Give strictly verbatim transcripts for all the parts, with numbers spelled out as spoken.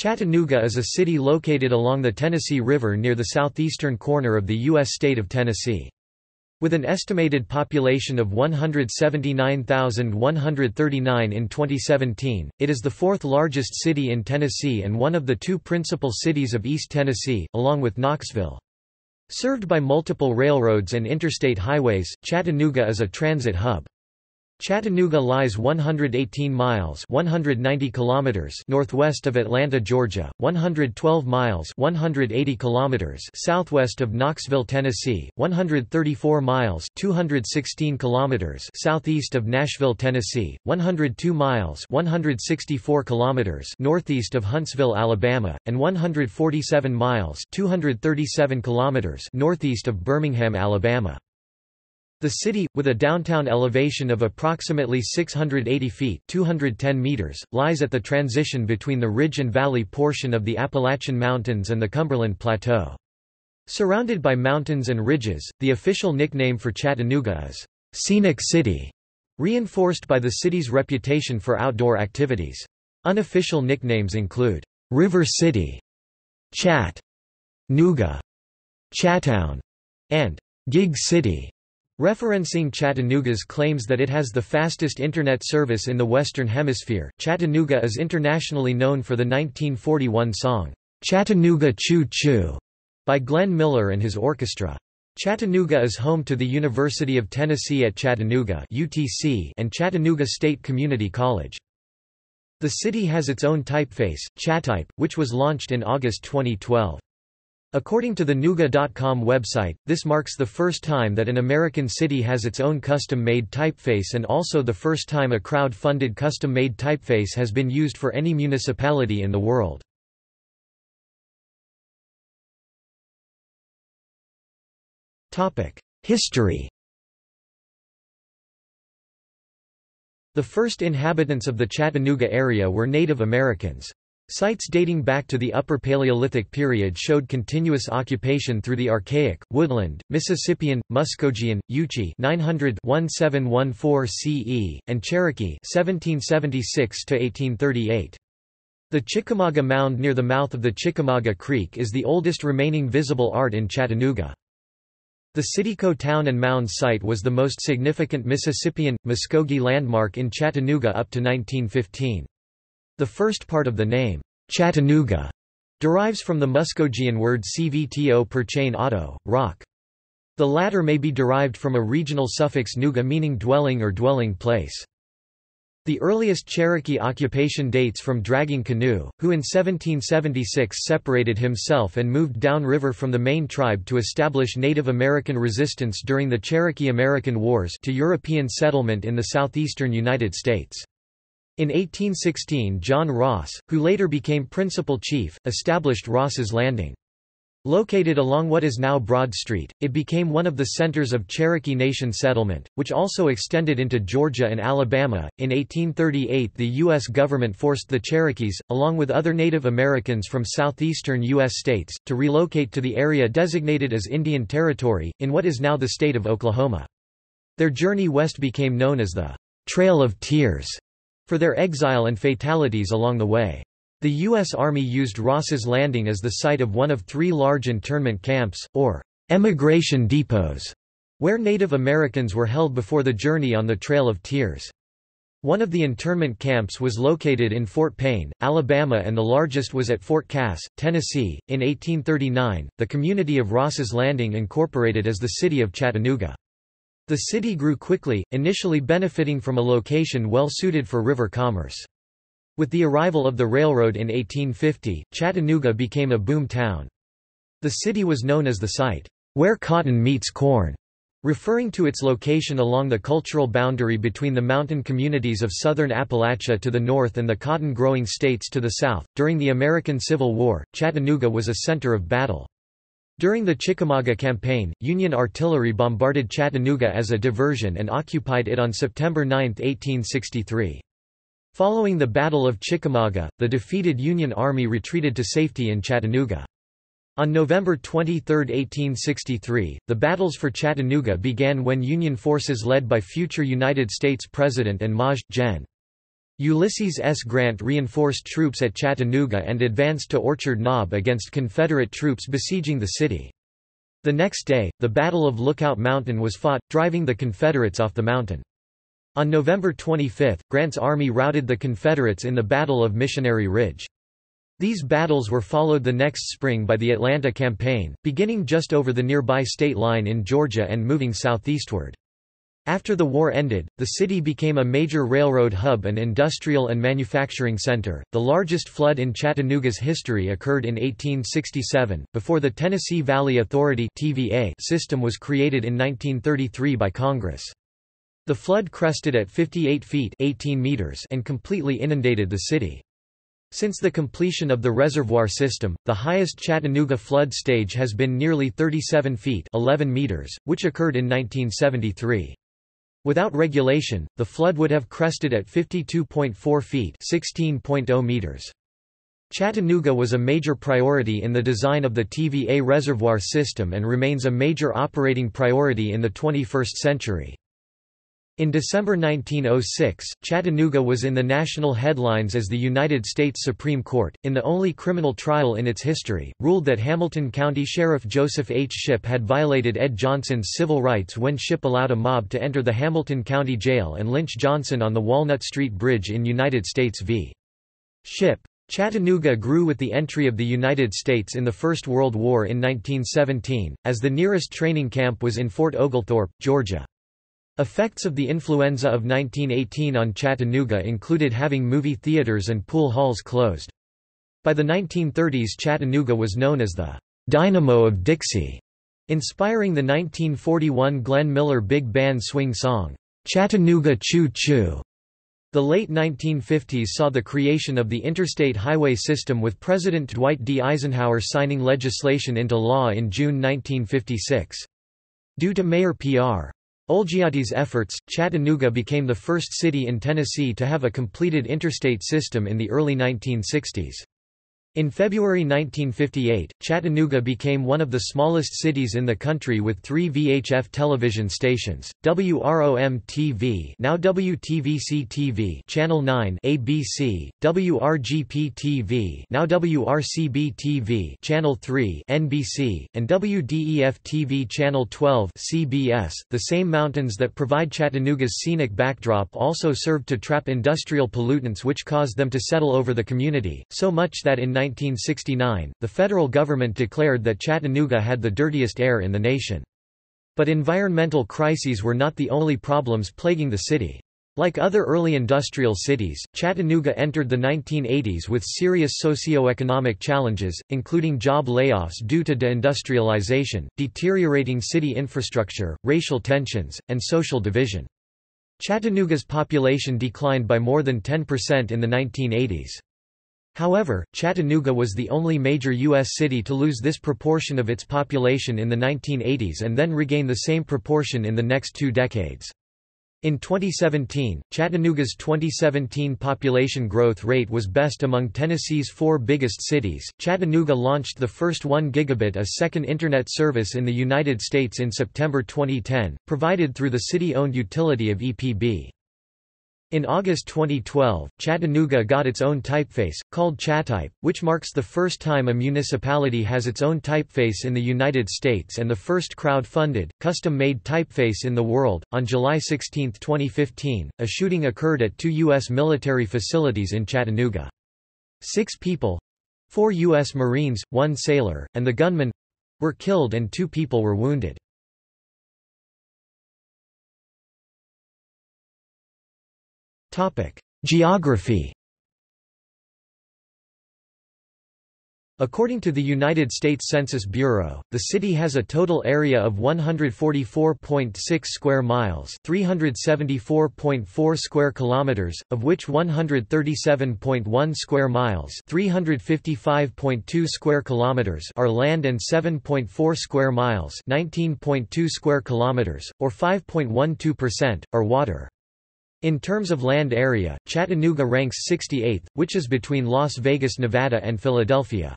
Chattanooga is a city located along the Tennessee River near the southeastern corner of the U S state of Tennessee. With an estimated population of one hundred seventy-nine thousand one hundred thirty-nine in twenty seventeen, it is the fourth largest city in Tennessee and one of the two principal cities of East Tennessee, along with Knoxville. Served by multiple railroads and interstate highways, Chattanooga is a transit hub. Chattanooga lies one hundred eighteen miles (one hundred ninety kilometers) northwest of Atlanta, Georgia, one hundred twelve miles (one hundred eighty kilometers) southwest of Knoxville, Tennessee, one hundred thirty-four miles (two hundred sixteen kilometers) southeast of Nashville, Tennessee, one hundred two miles (one hundred sixty-four kilometers) northeast of Huntsville, Alabama, and one hundred forty-seven miles (two hundred thirty-seven kilometers) northeast of Birmingham, Alabama. The city, with a downtown elevation of approximately six hundred eighty feet (two hundred ten meters), lies at the transition between the ridge and valley portion of the Appalachian Mountains and the Cumberland Plateau. Surrounded by mountains and ridges, the official nickname for Chattanooga is "Scenic City," reinforced by the city's reputation for outdoor activities. Unofficial nicknames include "River City," "Chat-Nooga," "Chattown," and "Gig City," referencing Chattanooga's claims that it has the fastest internet service in the Western Hemisphere. Chattanooga is internationally known for the nineteen forty-one song, "Chattanooga Choo Choo," by Glenn Miller and his orchestra. Chattanooga is home to the University of Tennessee at Chattanooga (U T C) and Chattanooga State Community College. The city has its own typeface, Chatype, which was launched in August twenty twelve. According to the Nooga dot com website, this marks the first time that an American city has its own custom-made typeface and also the first time a crowd-funded custom-made typeface has been used for any municipality in the world. History. The first inhabitants of the Chattanooga area were Native Americans. Sites dating back to the Upper Paleolithic period showed continuous occupation through the Archaic, Woodland, Mississippian, Muskogean, Yuchi nine hundred to seventeen fourteen C E, and Cherokee seventeen seventy-six to eighteen thirty-eight. The Chickamauga Mound near the mouth of the Chickamauga Creek is the oldest remaining visible art in Chattanooga. The Citico Town and Mound site was the most significant Mississippian, Muskogee landmark in Chattanooga up to nineteen fifteen. The first part of the name, Chattanooga, derives from the Muskogean word cvto per chain auto, rock. The latter may be derived from a regional suffix nuga meaning dwelling or dwelling place. The earliest Cherokee occupation dates from Dragging Canoe, who in seventeen seventy-six separated himself and moved downriver from the main tribe to establish Native American resistance during the Cherokee-American Wars to European settlement in the southeastern United States. In eighteen sixteen, John Ross, who later became principal chief, established Ross's Landing. Located along what is now Broad Street, it became one of the centers of Cherokee Nation settlement, which also extended into Georgia and Alabama. In eighteen thirty-eight, the U S government forced the Cherokees, along with other Native Americans from southeastern U S states, to relocate to the area designated as Indian Territory, in what is now the state of Oklahoma. Their journey west became known as the Trail of Tears, for their exile and fatalities along the way. The U S Army used Ross's Landing as the site of one of three large internment camps, or emigration depots, where Native Americans were held before the journey on the Trail of Tears. One of the internment camps was located in Fort Payne, Alabama, and the largest was at Fort Cass, Tennessee. In eighteen thirty-nine, the community of Ross's Landing incorporated as the city of Chattanooga. The city grew quickly, initially benefiting from a location well suited for river commerce. With the arrival of the railroad in eighteen fifty, Chattanooga became a boom town. The city was known as the site, "where cotton meets corn," referring to its location along the cultural boundary between the mountain communities of southern Appalachia to the north and the cotton-growing states to the south. During the American Civil War, Chattanooga was a center of battle. During the Chickamauga Campaign, Union artillery bombarded Chattanooga as a diversion and occupied it on September ninth, eighteen sixty-three. Following the Battle of Chickamauga, the defeated Union Army retreated to safety in Chattanooga. On November twenty-third, eighteen sixty-three, the battles for Chattanooga began when Union forces led by future United States President and Maj. Gen. Ulysses S. Grant reinforced troops at Chattanooga and advanced to Orchard Knob against Confederate troops besieging the city. The next day, the Battle of Lookout Mountain was fought, driving the Confederates off the mountain. On November twenty-fifth, Grant's army routed the Confederates in the Battle of Missionary Ridge. These battles were followed the next spring by the Atlanta Campaign, beginning just over the nearby state line in Georgia and moving southeastward. After the war ended, the city became a major railroad hub and industrial and manufacturing center. The largest flood in Chattanooga's history occurred in eighteen sixty-seven, before the Tennessee Valley Authority (T V A) system was created in nineteen thirty-three by Congress. The flood crested at fifty-eight feet (eighteen meters) and completely inundated the city. Since the completion of the reservoir system, the highest Chattanooga flood stage has been nearly thirty-seven feet (eleven meters), which occurred in nineteen seventy-three. Without regulation, the flood would have crested at fifty-two point four feet (sixteen point zero meters). Chattanooga was a major priority in the design of the T V A reservoir system and remains a major operating priority in the twenty-first century. In December nineteen oh six, Chattanooga was in the national headlines as the United States Supreme Court, in the only criminal trial in its history, ruled that Hamilton County Sheriff Joseph H. Shipp had violated Ed Johnson's civil rights when Shipp allowed a mob to enter the Hamilton County Jail and lynch Johnson on the Walnut Street Bridge in United States v. Shipp. Chattanooga grew with the entry of the United States in the First World War in nineteen seventeen, as the nearest training camp was in Fort Oglethorpe, Georgia. Effects of the influenza of nineteen eighteen on Chattanooga included having movie theaters and pool halls closed. By the nineteen thirties, Chattanooga was known as the Dynamo of Dixie, inspiring the nineteen forty-one Glenn Miller big band swing song, Chattanooga Choo Choo. The late nineteen fifties saw the creation of the interstate highway system with President Dwight D. Eisenhower signing legislation into law in June nineteen fifty-six. Due to Mayor P R Olgiati's efforts, Chattanooga became the first city in Tennessee to have a completed interstate system in the early nineteen sixties. In February nineteen fifty-eight, Chattanooga became one of the smallest cities in the country with three V H F television stations, W R O M T V now W T V C T V Channel nine A B C, W R G P T V now W R C B T V Channel three N B C, and W D E F T V Channel twelve C B S. The same mountains that provide Chattanooga's scenic backdrop also served to trap industrial pollutants which caused them to settle over the community, so much that in nineteen sixty-nine, the federal government declared that Chattanooga had the dirtiest air in the nation. But environmental crises were not the only problems plaguing the city. Like other early industrial cities, Chattanooga entered the nineteen eighties with serious socioeconomic challenges, including job layoffs due to deindustrialization, deteriorating city infrastructure, racial tensions, and social division. Chattanooga's population declined by more than ten percent in the nineteen eighties. However, Chattanooga was the only major U S city to lose this proportion of its population in the nineteen eighties and then regain the same proportion in the next two decades. In twenty seventeen, Chattanooga's twenty seventeen population growth rate was best among Tennessee's four biggest cities. Chattanooga launched the first one gigabit a second internet service in the United States in September twenty ten, provided through the city-owned utility of E P B. In August twenty twelve, Chattanooga got its own typeface, called Chatype, which marks the first time a municipality has its own typeface in the United States and the first crowd-funded, custom-made typeface in the world. On July sixteenth twenty fifteen, a shooting occurred at two U S military facilities in Chattanooga. Six people—four U S Marines, one sailor, and the gunman—were killed and two people were wounded. Geography. According to the United States Census Bureau, the city has a total area of one hundred forty-four point six square miles, three hundred seventy-four point four square kilometers, of which one hundred thirty-seven point one square miles, three hundred fifty-five point two square kilometers are land and seven point four square miles, nineteen point two square kilometers, or five point one two percent, are water. In terms of land area, Chattanooga ranks sixty-eighth, which is between Las Vegas, Nevada and Philadelphia.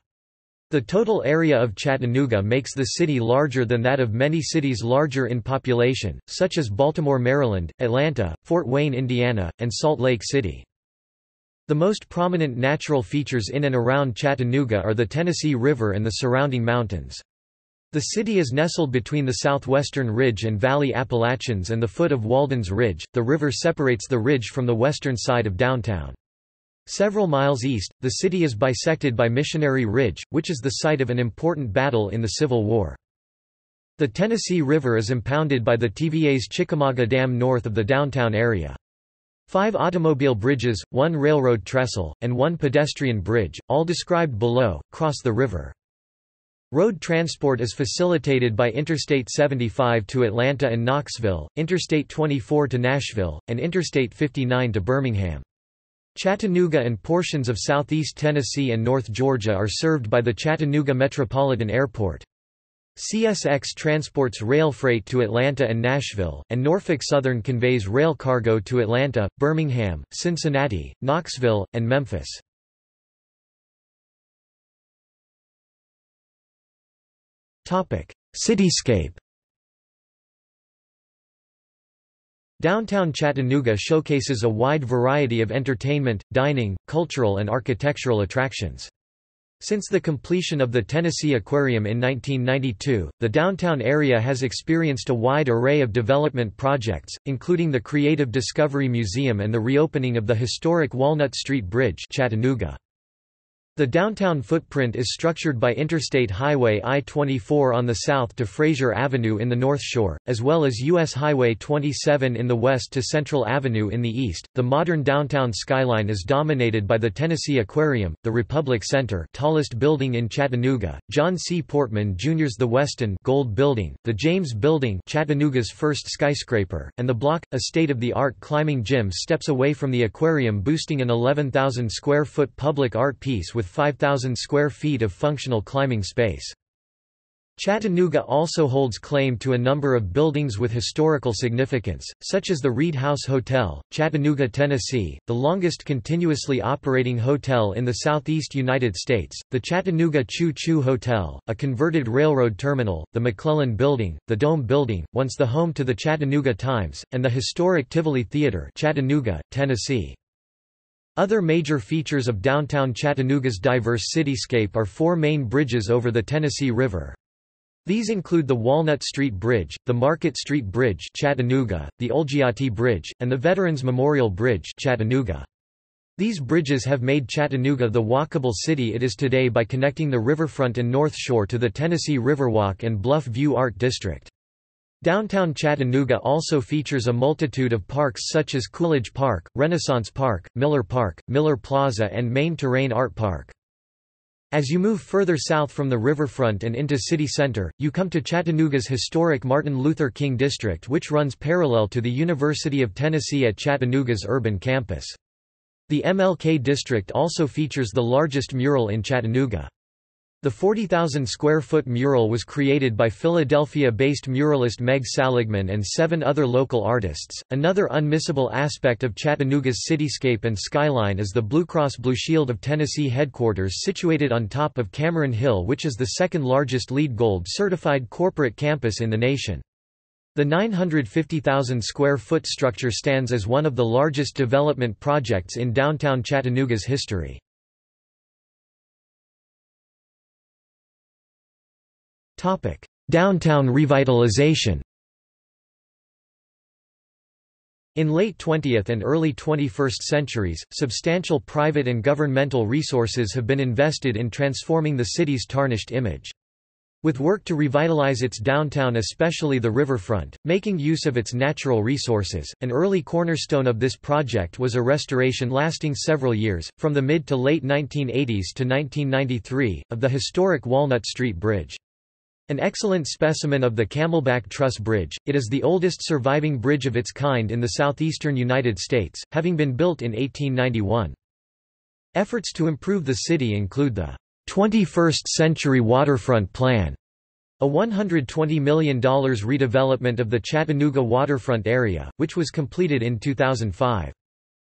The total area of Chattanooga makes the city larger than that of many cities larger in population, such as Baltimore, Maryland, Atlanta, Fort Wayne, Indiana, and Salt Lake City. The most prominent natural features in and around Chattanooga are the Tennessee River and the surrounding mountains. The city is nestled between the southwestern ridge and valley Appalachians and the foot of Walden's Ridge. The river separates the ridge from the western side of downtown. Several miles east, the city is bisected by Missionary Ridge, which is the site of an important battle in the Civil War. The Tennessee River is impounded by the T V A's Chickamauga Dam north of the downtown area. Five automobile bridges, one railroad trestle, and one pedestrian bridge, all described below, cross the river. Road transport is facilitated by Interstate seventy-five to Atlanta and Knoxville, Interstate twenty-four to Nashville, and Interstate fifty-nine to Birmingham. Chattanooga and portions of southeast Tennessee and north Georgia are served by the Chattanooga Metropolitan Airport. C S X transports rail freight to Atlanta and Nashville, and Norfolk Southern conveys rail cargo to Atlanta, Birmingham, Cincinnati, Knoxville, and Memphis. Cityscape. Downtown Chattanooga showcases a wide variety of entertainment, dining, cultural and architectural attractions. Since the completion of the Tennessee Aquarium in nineteen ninety-two, the downtown area has experienced a wide array of development projects, including the Creative Discovery Museum and the reopening of the historic Walnut Street Bridge, Chattanooga. The downtown footprint is structured by Interstate Highway I twenty-four on the south to Fraser Avenue in the North Shore, as well as U S Highway twenty-seven in the west to Central Avenue in the east. The modern downtown skyline is dominated by the Tennessee Aquarium, the Republic Center, tallest building in Chattanooga, John C. Portman Junior's The Westin Gold Building, the James Building, Chattanooga's first skyscraper, and the Block, a state-of-the-art climbing gym steps away from the aquarium, boosting an eleven thousand square foot public art piece with with five thousand square feet of functional climbing space. Chattanooga also holds claim to a number of buildings with historical significance, such as the Reed House Hotel, Chattanooga, Tennessee, the longest continuously operating hotel in the southeast United States, the Chattanooga Choo Choo Hotel, a converted railroad terminal, the McClellan Building, the Dome Building, once the home to the Chattanooga Times, and the historic Tivoli Theater, Chattanooga, Tennessee. Other major features of downtown Chattanooga's diverse cityscape are four main bridges over the Tennessee River. These include the Walnut Street Bridge, the Market Street Bridge, Chattanooga, the Olgiati Bridge, and the Veterans Memorial Bridge, Chattanooga. These bridges have made Chattanooga the walkable city it is today by connecting the riverfront and North Shore to the Tennessee Riverwalk and Bluff View Art District. Downtown Chattanooga also features a multitude of parks such as Coolidge Park, Renaissance Park, Miller Park, Miller Plaza and Main Terrain Art Park. As you move further south from the riverfront and into city center, you come to Chattanooga's historic Martin Luther King District, which runs parallel to the University of Tennessee at Chattanooga's urban campus. The M L K District also features the largest mural in Chattanooga. The forty thousand square foot mural was created by Philadelphia-based muralist Meg Saligman and seven other local artists. Another unmissable aspect of Chattanooga's cityscape and skyline is the Blue Cross Blue Shield of Tennessee headquarters situated on top of Cameron Hill, which is the second largest LEED Gold certified corporate campus in the nation. The nine hundred fifty thousand square foot structure stands as one of the largest development projects in downtown Chattanooga's history. Downtown revitalization. In late twentieth and early twenty-first centuries, substantial private and governmental resources have been invested in transforming the city's tarnished image. With work to revitalize its downtown, especially the riverfront, making use of its natural resources, an early cornerstone of this project was a restoration lasting several years, from the mid to late nineteen eighties to nineteen ninety-three, of the historic Walnut Street Bridge. An excellent specimen of the Camelback Truss Bridge, it is the oldest surviving bridge of its kind in the southeastern United States, having been built in eighteen ninety-one. Efforts to improve the city include the twenty-first century Waterfront Plan, a one hundred twenty million dollars redevelopment of the Chattanooga waterfront area, which was completed in two thousand five.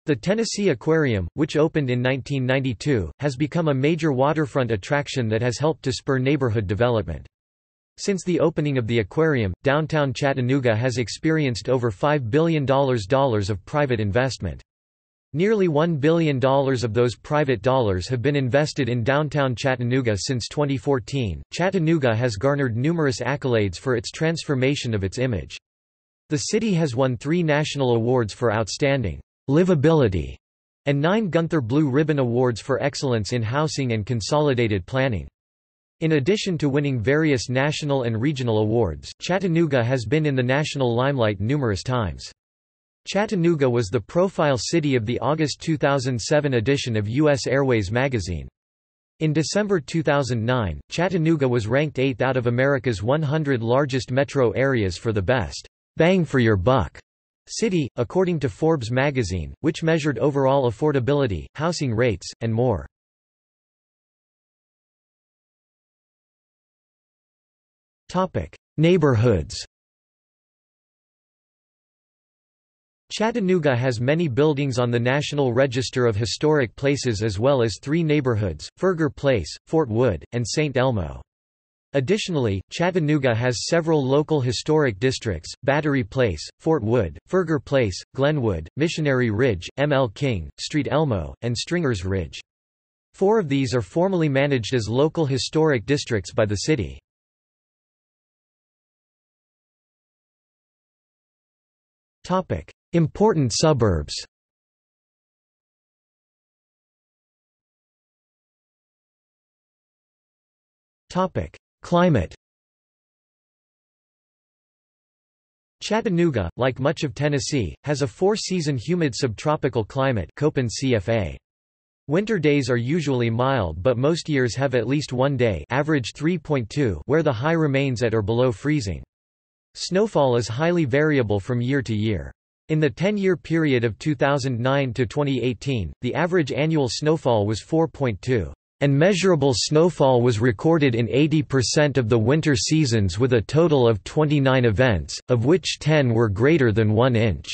The Tennessee Aquarium, which opened in nineteen ninety-two, has become a major waterfront attraction that has helped to spur neighborhood development. Since the opening of the aquarium, downtown Chattanooga has experienced over five billion dollars of private investment. Nearly one billion dollars of those private dollars have been invested in downtown Chattanooga since twenty fourteen. Chattanooga has garnered numerous accolades for its transformation of its image. The city has won three national awards for outstanding livability and nine Gunther Blue Ribbon Awards for excellence in housing and consolidated planning. In addition to winning various national and regional awards, Chattanooga has been in the national limelight numerous times. Chattanooga was the profile city of the August two thousand seven edition of U S Airways magazine. In December two thousand nine, Chattanooga was ranked eighth out of America's one hundred largest metro areas for the best bang-for-your-buck city, according to Forbes magazine, which measured overall affordability, housing rates, and more. Neighborhoods. Chattanooga has many buildings on the National Register of Historic Places as well as three neighborhoods, Ferger Place, Fort Wood, and Saint Elmo. Additionally, Chattanooga has several local historic districts, Battery Place, Fort Wood, Ferger Place, Glenwood, Missionary Ridge, M L King, Street Elmo, and Stringer's Ridge. Four of these are formally managed as local historic districts by the city. Important suburbs. Climate. Chattanooga, like much of Tennessee, has a four-season humid subtropical climate (C F A). Winter days are usually mild but most years have at least one day average three point two where the high remains at or below freezing. Snowfall is highly variable from year to year. In the ten-year period of two thousand nine to twenty eighteen, the average annual snowfall was four point two, and measurable snowfall was recorded in eighty percent of the winter seasons with a total of twenty-nine events, of which ten were greater than one inch,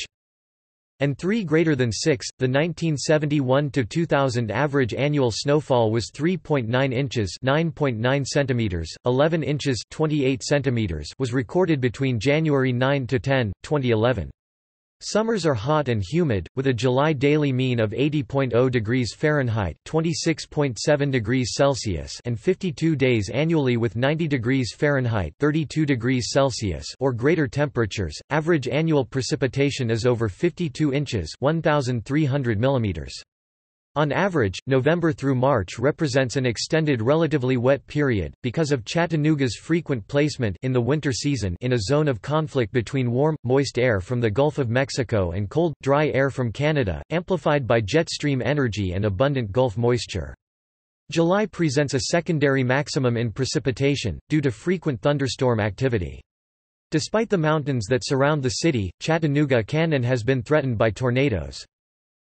and three greater than six. The nineteen seventy-one to two thousand average annual snowfall was three point nine inches (nine point nine centimeters), eleven inches (twenty-eight centimeters) was recorded between January ninth to tenth, twenty eleven. Summers are hot and humid, with a July daily mean of eighty point zero degrees Fahrenheit (twenty-six point seven degrees Celsius) and fifty-two days annually with ninety degrees Fahrenheit (thirty-two degrees Celsius) or greater temperatures. Average annual precipitation is over fifty-two inches (one thousand three hundred millimeters). On average, November through March represents an extended relatively wet period, because of Chattanooga's frequent placement in the winter season in a zone of conflict between warm, moist air from the Gulf of Mexico and cold, dry air from Canada, amplified by jet stream energy and abundant Gulf moisture. July presents a secondary maximum in precipitation, due to frequent thunderstorm activity. Despite the mountains that surround the city, Chattanooga can and has been threatened by tornadoes.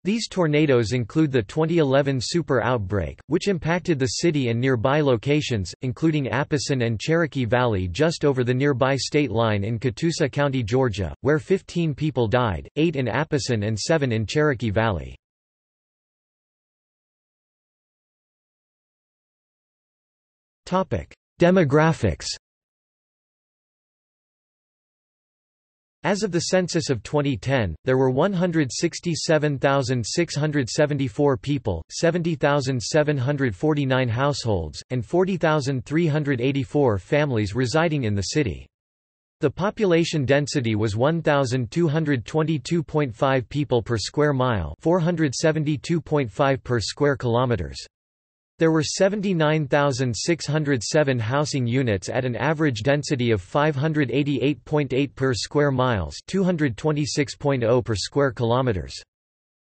These tornadoes include the twenty eleven super outbreak, which impacted the city and nearby locations, including Appomattox and Cherokee Valley just over the nearby state line in Catoosa County, Georgia, where fifteen people died, eight in Appomattox and seven in Cherokee Valley. Demographics. As of the census of twenty ten, there were one hundred sixty-seven thousand six hundred seventy-four people, seventy thousand seven hundred forty-nine households, and forty thousand three hundred eighty-four families residing in the city. The population density was one thousand two hundred twenty-two point five people per square mile, four hundred seventy-two point five per square kilometers. There were seventy-nine thousand six hundred seven housing units at an average density of five hundred eighty-eight point eight per square miles, two hundred twenty-six point zero per square kilometers.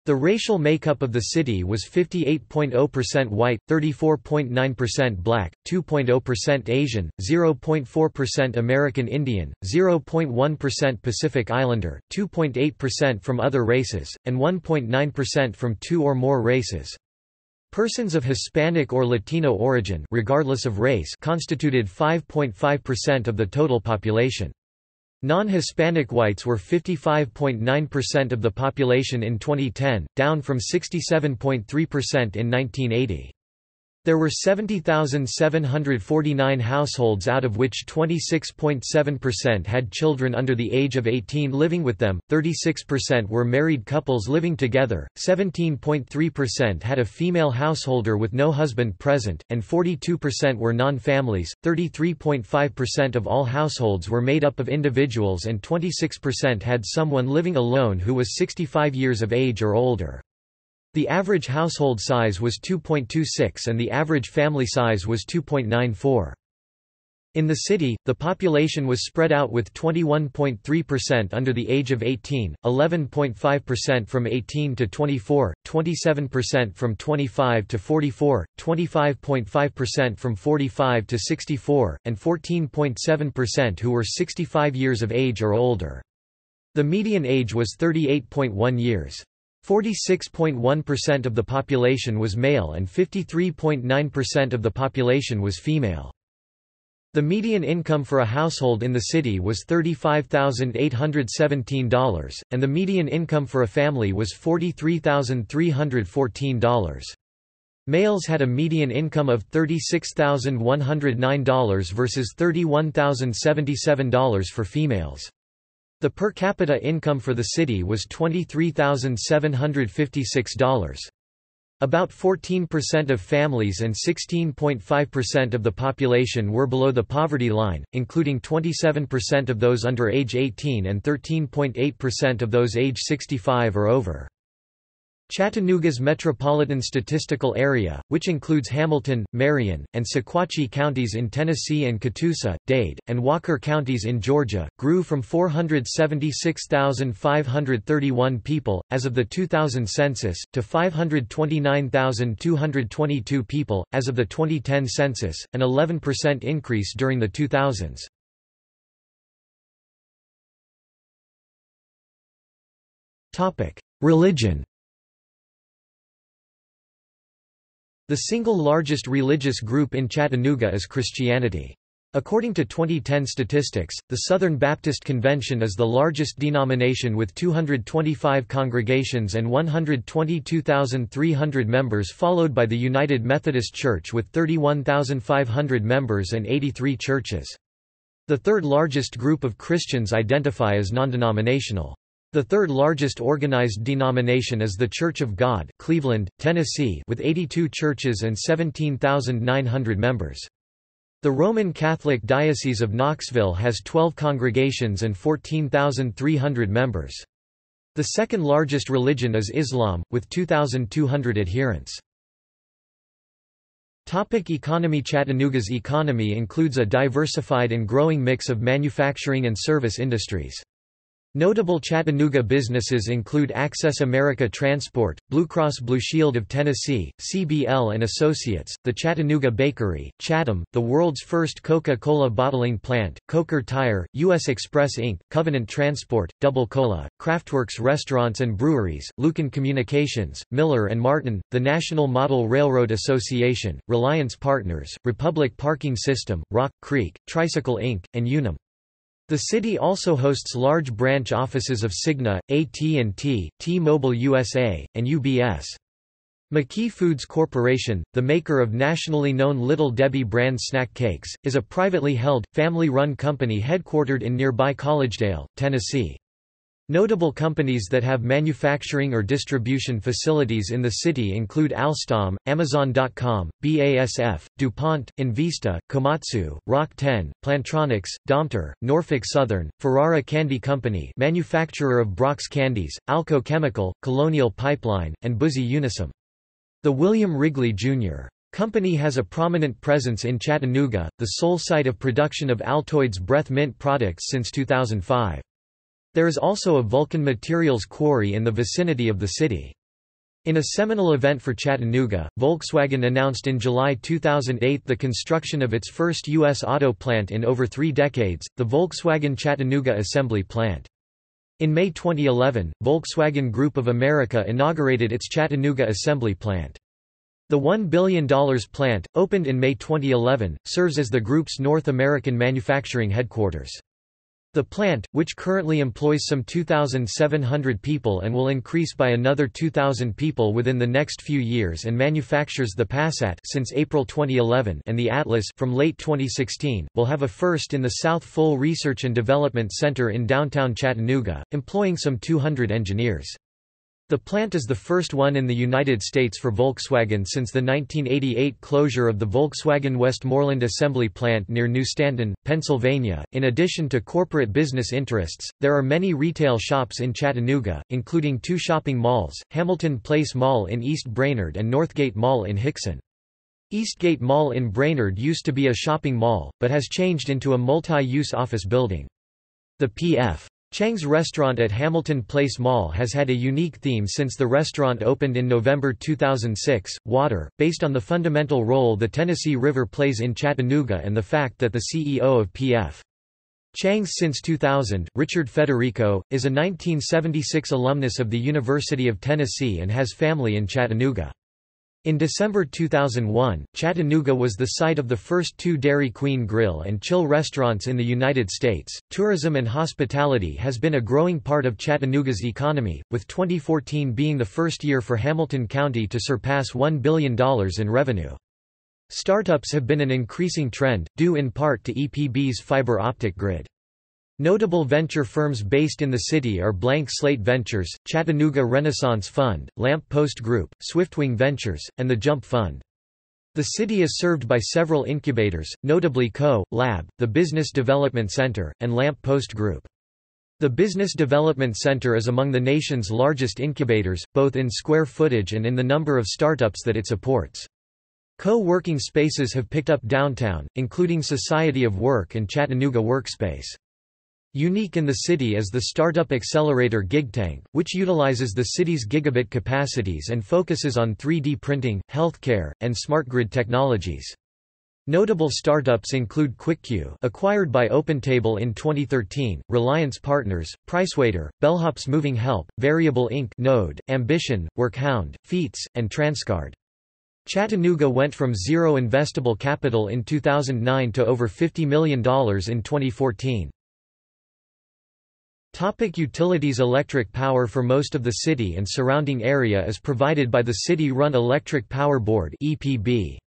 The racial makeup of the city was fifty-eight point zero percent white, thirty-four point nine percent black, two point zero percent Asian, zero point four percent American Indian, zero point one percent Pacific Islander, two point eight percent from other races, and one point nine percent from two or more races. Persons of Hispanic or Latino origin, regardless of race, constituted five point five percent of the total population. Non-Hispanic whites were fifty-five point nine percent of the population in twenty ten, down from sixty-seven point three percent in nineteen eighty. There were seventy thousand seven hundred forty-nine households, out of which twenty-six point seven percent had children under the age of eighteen living with them, thirty-six percent were married couples living together, seventeen point three percent had a female householder with no husband present, and forty-two percent were non-families. Thirty-three point five percent of all households were made up of individuals, and twenty-six percent had someone living alone who was sixty-five years of age or older. The average household size was two point two six and the average family size was two point nine four. In the city, the population was spread out with twenty-one point three percent under the age of eighteen, eleven point five percent from eighteen to twenty-four, twenty-seven percent from twenty-five to forty-four, twenty-five point five percent from forty-five to sixty-four, and fourteen point seven percent who were sixty-five years of age or older. The median age was thirty-eight point one years. forty-six point one percent of the population was male and fifty-three point nine percent of the population was female. The median income for a household in the city was thirty-five thousand eight hundred seventeen dollars, and the median income for a family was forty-three thousand three hundred fourteen dollars. Males had a median income of thirty-six thousand one hundred nine dollars versus thirty-one thousand seventy-seven dollars for females. The per capita income for the city was twenty-three thousand seven hundred fifty-six dollars. About fourteen percent of families and sixteen point five percent of the population were below the poverty line, including twenty-seven percent of those under age eighteen and thirteen point eight percent of those age sixty-five or over. Chattanooga's metropolitan statistical area, which includes Hamilton, Marion, and Sequatchie counties in Tennessee and Catoosa, Dade, and Walker counties in Georgia, grew from four hundred seventy-six thousand five hundred thirty-one people, as of the two thousand census, to five hundred twenty-nine thousand two hundred twenty-two people, as of the twenty ten census, an eleven percent increase during the two thousands. Religion. The single largest religious group in Chattanooga is Christianity. According to twenty ten statistics, the Southern Baptist Convention is the largest denomination with two hundred twenty-five congregations and one hundred twenty-two thousand three hundred members, followed by the United Methodist Church with thirty-one thousand five hundred members and eighty-three churches. The third largest group of Christians identify as non-denominational. The third largest organized denomination is the Church of God, Cleveland, Tennessee, with eighty-two churches and seventeen thousand nine hundred members. The Roman Catholic Diocese of Knoxville has twelve congregations and fourteen thousand three hundred members. The second largest religion is Islam, with two thousand two hundred adherents. Topic economy. Chattanooga's economy includes a diversified and growing mix of manufacturing and service industries. Notable Chattanooga businesses include Access America Transport, Blue Cross Blue Shield of Tennessee, C B L and Associates, the Chattanooga Bakery, Chatham, the world's first Coca-Cola bottling plant, Coker Tire, U S Express Incorporated, Covenant Transport, Double Cola, Kraftwerks Restaurants and Breweries, Lucan Communications, Miller and Martin, the National Model Railroad Association, Reliance Partners, Republic Parking System, Rock Creek, Tricycle Incorporated, and Unum. The city also hosts large branch offices of Cigna, A T and T, T-Mobile U S A, and U B S. McKee Foods Corporation, the maker of nationally known Little Debbie brand snack cakes, is a privately held, family-run company headquartered in nearby Collegedale, Tennessee. Notable companies that have manufacturing or distribution facilities in the city include Alstom, Amazon dot com, B A S F, DuPont, Invista, Komatsu, Rock ten, Plantronics, Domter, Norfolk Southern, Ferrara Candy Company, manufacturer of Brock's Candies, Alco Chemical, Colonial Pipeline, and Buzzi Unisum. The William Wrigley Junior Company has a prominent presence in Chattanooga, the sole site of production of Altoids Breath Mint products since two thousand five. There is also a Vulcan materials quarry in the vicinity of the city. In a seminal event for Chattanooga, Volkswagen announced in July two thousand eight the construction of its first U S auto plant in over three decades, the Volkswagen Chattanooga Assembly Plant. In May twenty eleven, Volkswagen Group of America inaugurated its Chattanooga Assembly Plant. The one billion dollar plant, opened in May twenty eleven, serves as the group's North American manufacturing headquarters. The plant, which currently employs some two thousand seven hundred people and will increase by another two thousand people within the next few years, and manufactures the Passat since April twenty eleven and the Atlas from late twenty sixteen, will have a first in the South Full Research and Development Center in downtown Chattanooga, employing some two hundred engineers. The plant is the first one in the United States for Volkswagen since the nineteen eighty-eight closure of the Volkswagen Westmoreland Assembly Plant near New Stanton, Pennsylvania. In addition to corporate business interests, there are many retail shops in Chattanooga, including two shopping malls, Hamilton Place Mall in East Brainerd and Northgate Mall in Hickson. Eastgate Mall in Brainerd used to be a shopping mall, but has changed into a multi-use office building. The P F Chang's restaurant at Hamilton Place Mall has had a unique theme since the restaurant opened in November two thousand six, Water, based on the fundamental role the Tennessee River plays in Chattanooga and the fact that the C E O of P F Chang's since two thousand, Richard Federico, is a nineteen seventy-six alumnus of the University of Tennessee and has family in Chattanooga. In December two thousand one, Chattanooga was the site of the first two Dairy Queen grill and chill restaurants in the United States. Tourism and hospitality has been a growing part of Chattanooga's economy, with twenty fourteen being the first year for Hamilton County to surpass one billion dollars in revenue. Startups have been an increasing trend, due in part to E P B's fiber optic grid. Notable venture firms based in the city are Blank Slate Ventures, Chattanooga Renaissance Fund, Lamp Post Group, Swiftwing Ventures, and the Jump Fund. The city is served by several incubators, notably Co. Lab, the Business Development Center, and Lamp Post Group. The Business Development Center is among the nation's largest incubators, both in square footage and in the number of startups that it supports. Co-working spaces have picked up downtown, including Society of Work and Chattanooga Workspace. Unique in the city is the startup accelerator GigTank, which utilizes the city's gigabit capacities and focuses on three D printing, healthcare, and smart grid technologies. Notable startups include QuickQ, acquired by OpenTable in twenty thirteen, Reliance Partners, Pricewaiter, Bellhop's Moving Help, Variable Incorporated, Node, Ambition, Workhound, Feats, and Transcard. Chattanooga went from zero investable capital in two thousand nine to over fifty million dollars in twenty fourteen. Topic: utilities. Electric power for most of the city and surrounding area is provided by the city-run Electric Power Board (E P B).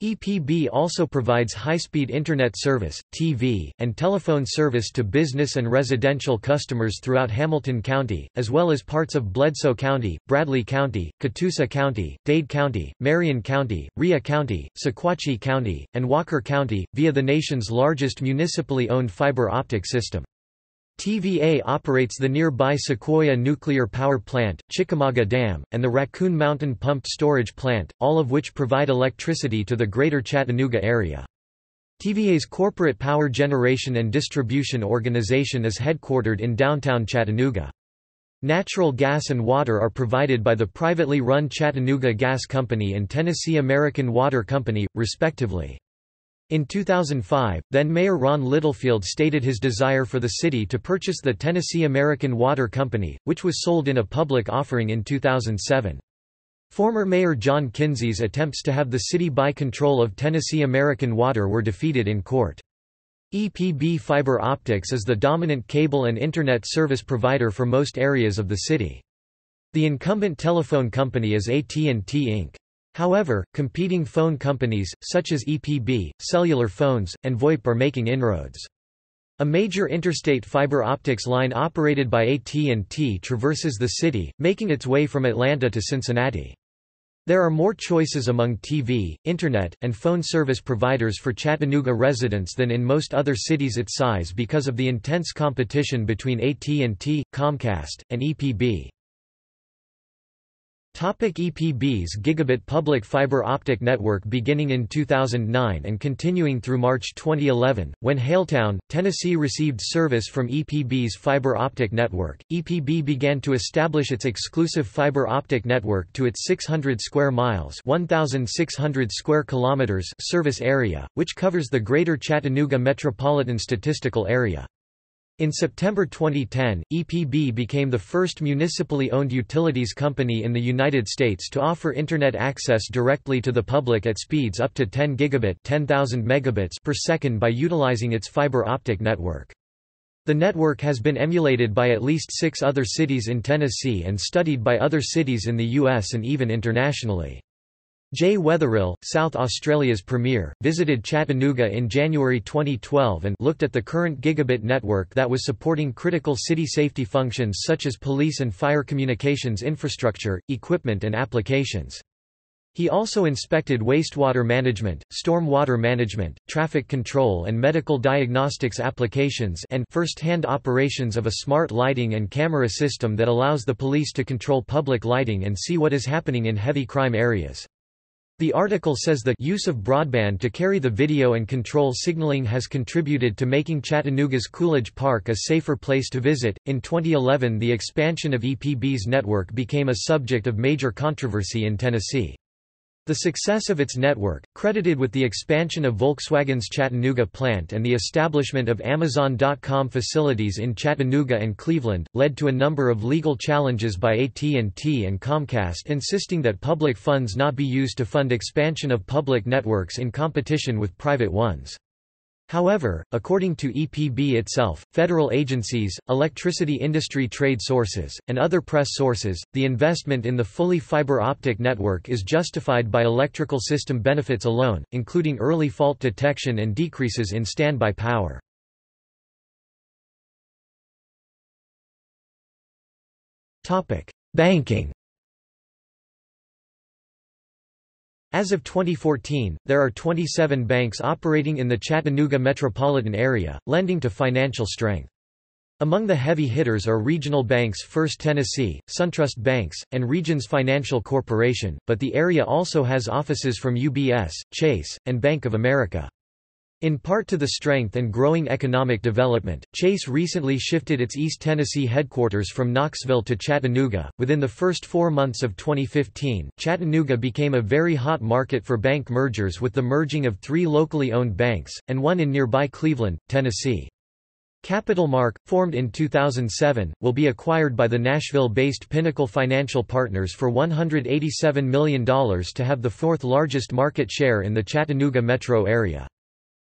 E P B also provides high-speed internet service, T V, and telephone service to business and residential customers throughout Hamilton County, as well as parts of Bledsoe County, Bradley County, Catoosa County, Dade County, Marion County, Rhea County, Sequatchie County, and Walker County, via the nation's largest municipally owned fiber optic system. T V A operates the nearby Sequoia Nuclear Power Plant, Chickamauga Dam, and the Raccoon Mountain Pumped Storage Plant, all of which provide electricity to the greater Chattanooga area. T V A's corporate power generation and distribution organization is headquartered in downtown Chattanooga. Natural gas and water are provided by the privately run Chattanooga Gas Company and Tennessee American Water Company, respectively. In two thousand five, then-Mayor Ron Littlefield stated his desire for the city to purchase the Tennessee American Water Company, which was sold in a public offering in two thousand seven. Former Mayor John Kinsey's attempts to have the city buy control of Tennessee American Water were defeated in court. E P B Fiber Optics is the dominant cable and internet service provider for most areas of the city. The incumbent telephone company is A T and T Incorporated. However, competing phone companies, such as E P B, Cellular Phones, and VoIP are making inroads. A major interstate fiber optics line operated by A T and T traverses the city, making its way from Atlanta to Cincinnati. There are more choices among T V, internet, and phone service providers for Chattanooga residents than in most other cities its size because of the intense competition between A T and T, Comcast, and E P B. E P B's gigabit public fiber optic network beginning in two thousand nine and continuing through March twenty eleven, when Halletown, Tennessee received service from E P B's fiber optic network, E P B began to establish its exclusive fiber optic network to its six hundred square miles one thousand six hundred square kilometers service area, which covers the greater Chattanooga metropolitan statistical area. In September twenty ten, E P B became the first municipally owned utilities company in the United States to offer internet access directly to the public at speeds up to ten gigabit (ten thousand megabits) per second by utilizing its fiber optic network. The network has been emulated by at least six other cities in Tennessee and studied by other cities in the U S and even internationally. Jay Weatherill, South Australia's premier, visited Chattanooga in January twenty twelve and looked at the current gigabit network that was supporting critical city safety functions such as police and fire communications infrastructure, equipment and applications. He also inspected wastewater management, stormwater management, traffic control and medical diagnostics applications and first-hand operations of a smart lighting and camera system that allows the police to control public lighting and see what is happening in heavy crime areas. The article says the use of broadband to carry the video and control signaling has contributed to making Chattanooga's Coolidge Park a safer place to visit. In twenty eleven, the expansion of E P B's network became a subject of major controversy in Tennessee. The success of its network, credited with the expansion of Volkswagen's Chattanooga plant and the establishment of Amazon dot com facilities in Chattanooga and Cleveland, led to a number of legal challenges by A T and T and Comcast insisting that public funds not be used to fund expansion of public networks in competition with private ones. However, according to E P B itself, federal agencies, electricity industry trade sources, and other press sources, the investment in the fully fiber-optic network is justified by electrical system benefits alone, including early fault detection and decreases in standby power. Banking. As of twenty fourteen, there are twenty-seven banks operating in the Chattanooga metropolitan area, lending to financial strength. Among the heavy hitters are regional banks First Tennessee, SunTrust Banks, and Regions Financial Corporation, but the area also has offices from U B S, Chase, and Bank of America. In part to the strength and growing economic development, Chase recently shifted its East Tennessee headquarters from Knoxville to Chattanooga. Within the first four months of twenty fifteen, Chattanooga became a very hot market for bank mergers with the merging of three locally owned banks, and one in nearby Cleveland, Tennessee. Capital Mark, formed in two thousand seven, will be acquired by the Nashville-based Pinnacle Financial Partners for one hundred eighty-seven million dollars to have the fourth largest market share in the Chattanooga metro area.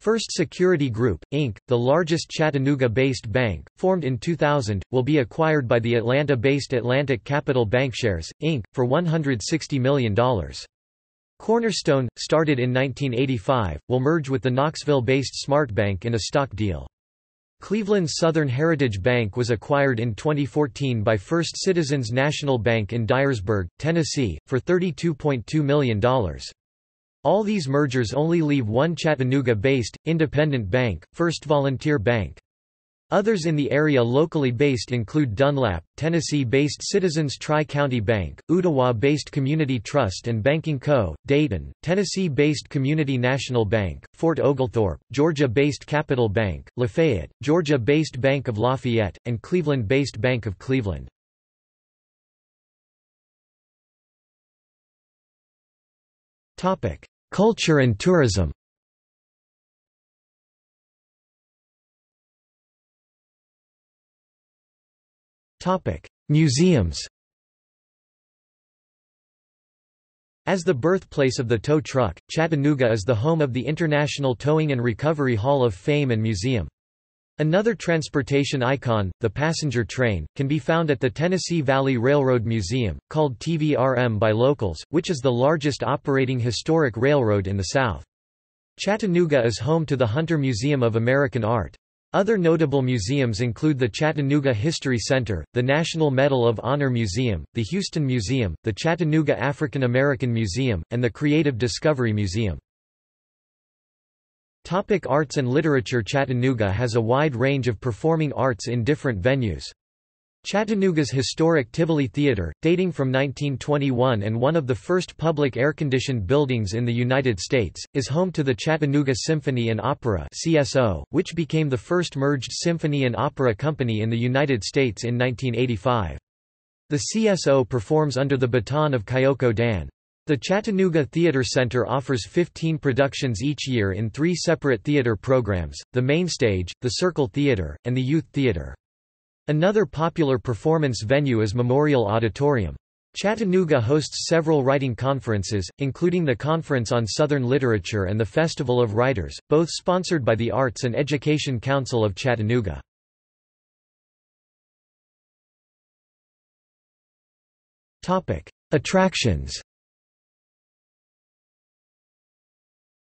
First Security Group, Incorporated, the largest Chattanooga-based bank, formed in two thousand, will be acquired by the Atlanta-based Atlantic Capital Bankshares, Incorporated, for one hundred sixty million dollars. Cornerstone, started in nineteen eighty-five, will merge with the Knoxville-based SmartBank in a stock deal. Cleveland's Southern Heritage Bank was acquired in twenty fourteen by First Citizens National Bank in Dyersburg, Tennessee, for thirty-two point two million dollars. All these mergers only leave one Chattanooga-based, independent bank, First Volunteer Bank. Others in the area locally based include Dunlap, Tennessee-based Citizens Tri-County Bank, Ottawa-based Community Trust and Banking Co., Dayton, Tennessee-based Community National Bank, Fort Oglethorpe, Georgia-based Capital Bank, Lafayette, Georgia-based Bank of Lafayette, and Cleveland-based Bank of Cleveland. Culture and tourism. Museums. As the birthplace of the tow truck, Chattanooga is the home of the International Towing and Recovery Hall of Fame and Museum. Another transportation icon, the passenger train, can be found at the Tennessee Valley Railroad Museum, called T V R M by locals, which is the largest operating historic railroad in the South. Chattanooga is home to the Hunter Museum of American Art. Other notable museums include the Chattanooga History Center, the National Medal of Honor Museum, the Houston Museum, the Chattanooga African American Museum, and the Creative Discovery Museum. Topic: Arts and literature. Chattanooga has a wide range of performing arts in different venues. Chattanooga's historic Tivoli Theater, dating from nineteen twenty-one and one of the first public air-conditioned buildings in the United States, is home to the Chattanooga Symphony and Opera (C S O), which became the first merged symphony and opera company in the United States in nineteen eighty-five. The C S O performs under the baton of Kyoko Dan. The Chattanooga Theater Center offers fifteen productions each year in three separate theater programs, the Main Stage, the Circle Theater, and the Youth Theater. Another popular performance venue is Memorial Auditorium. Chattanooga hosts several writing conferences, including the Conference on Southern Literature and the Festival of Writers, both sponsored by the Arts and Education Council of Chattanooga. Attractions.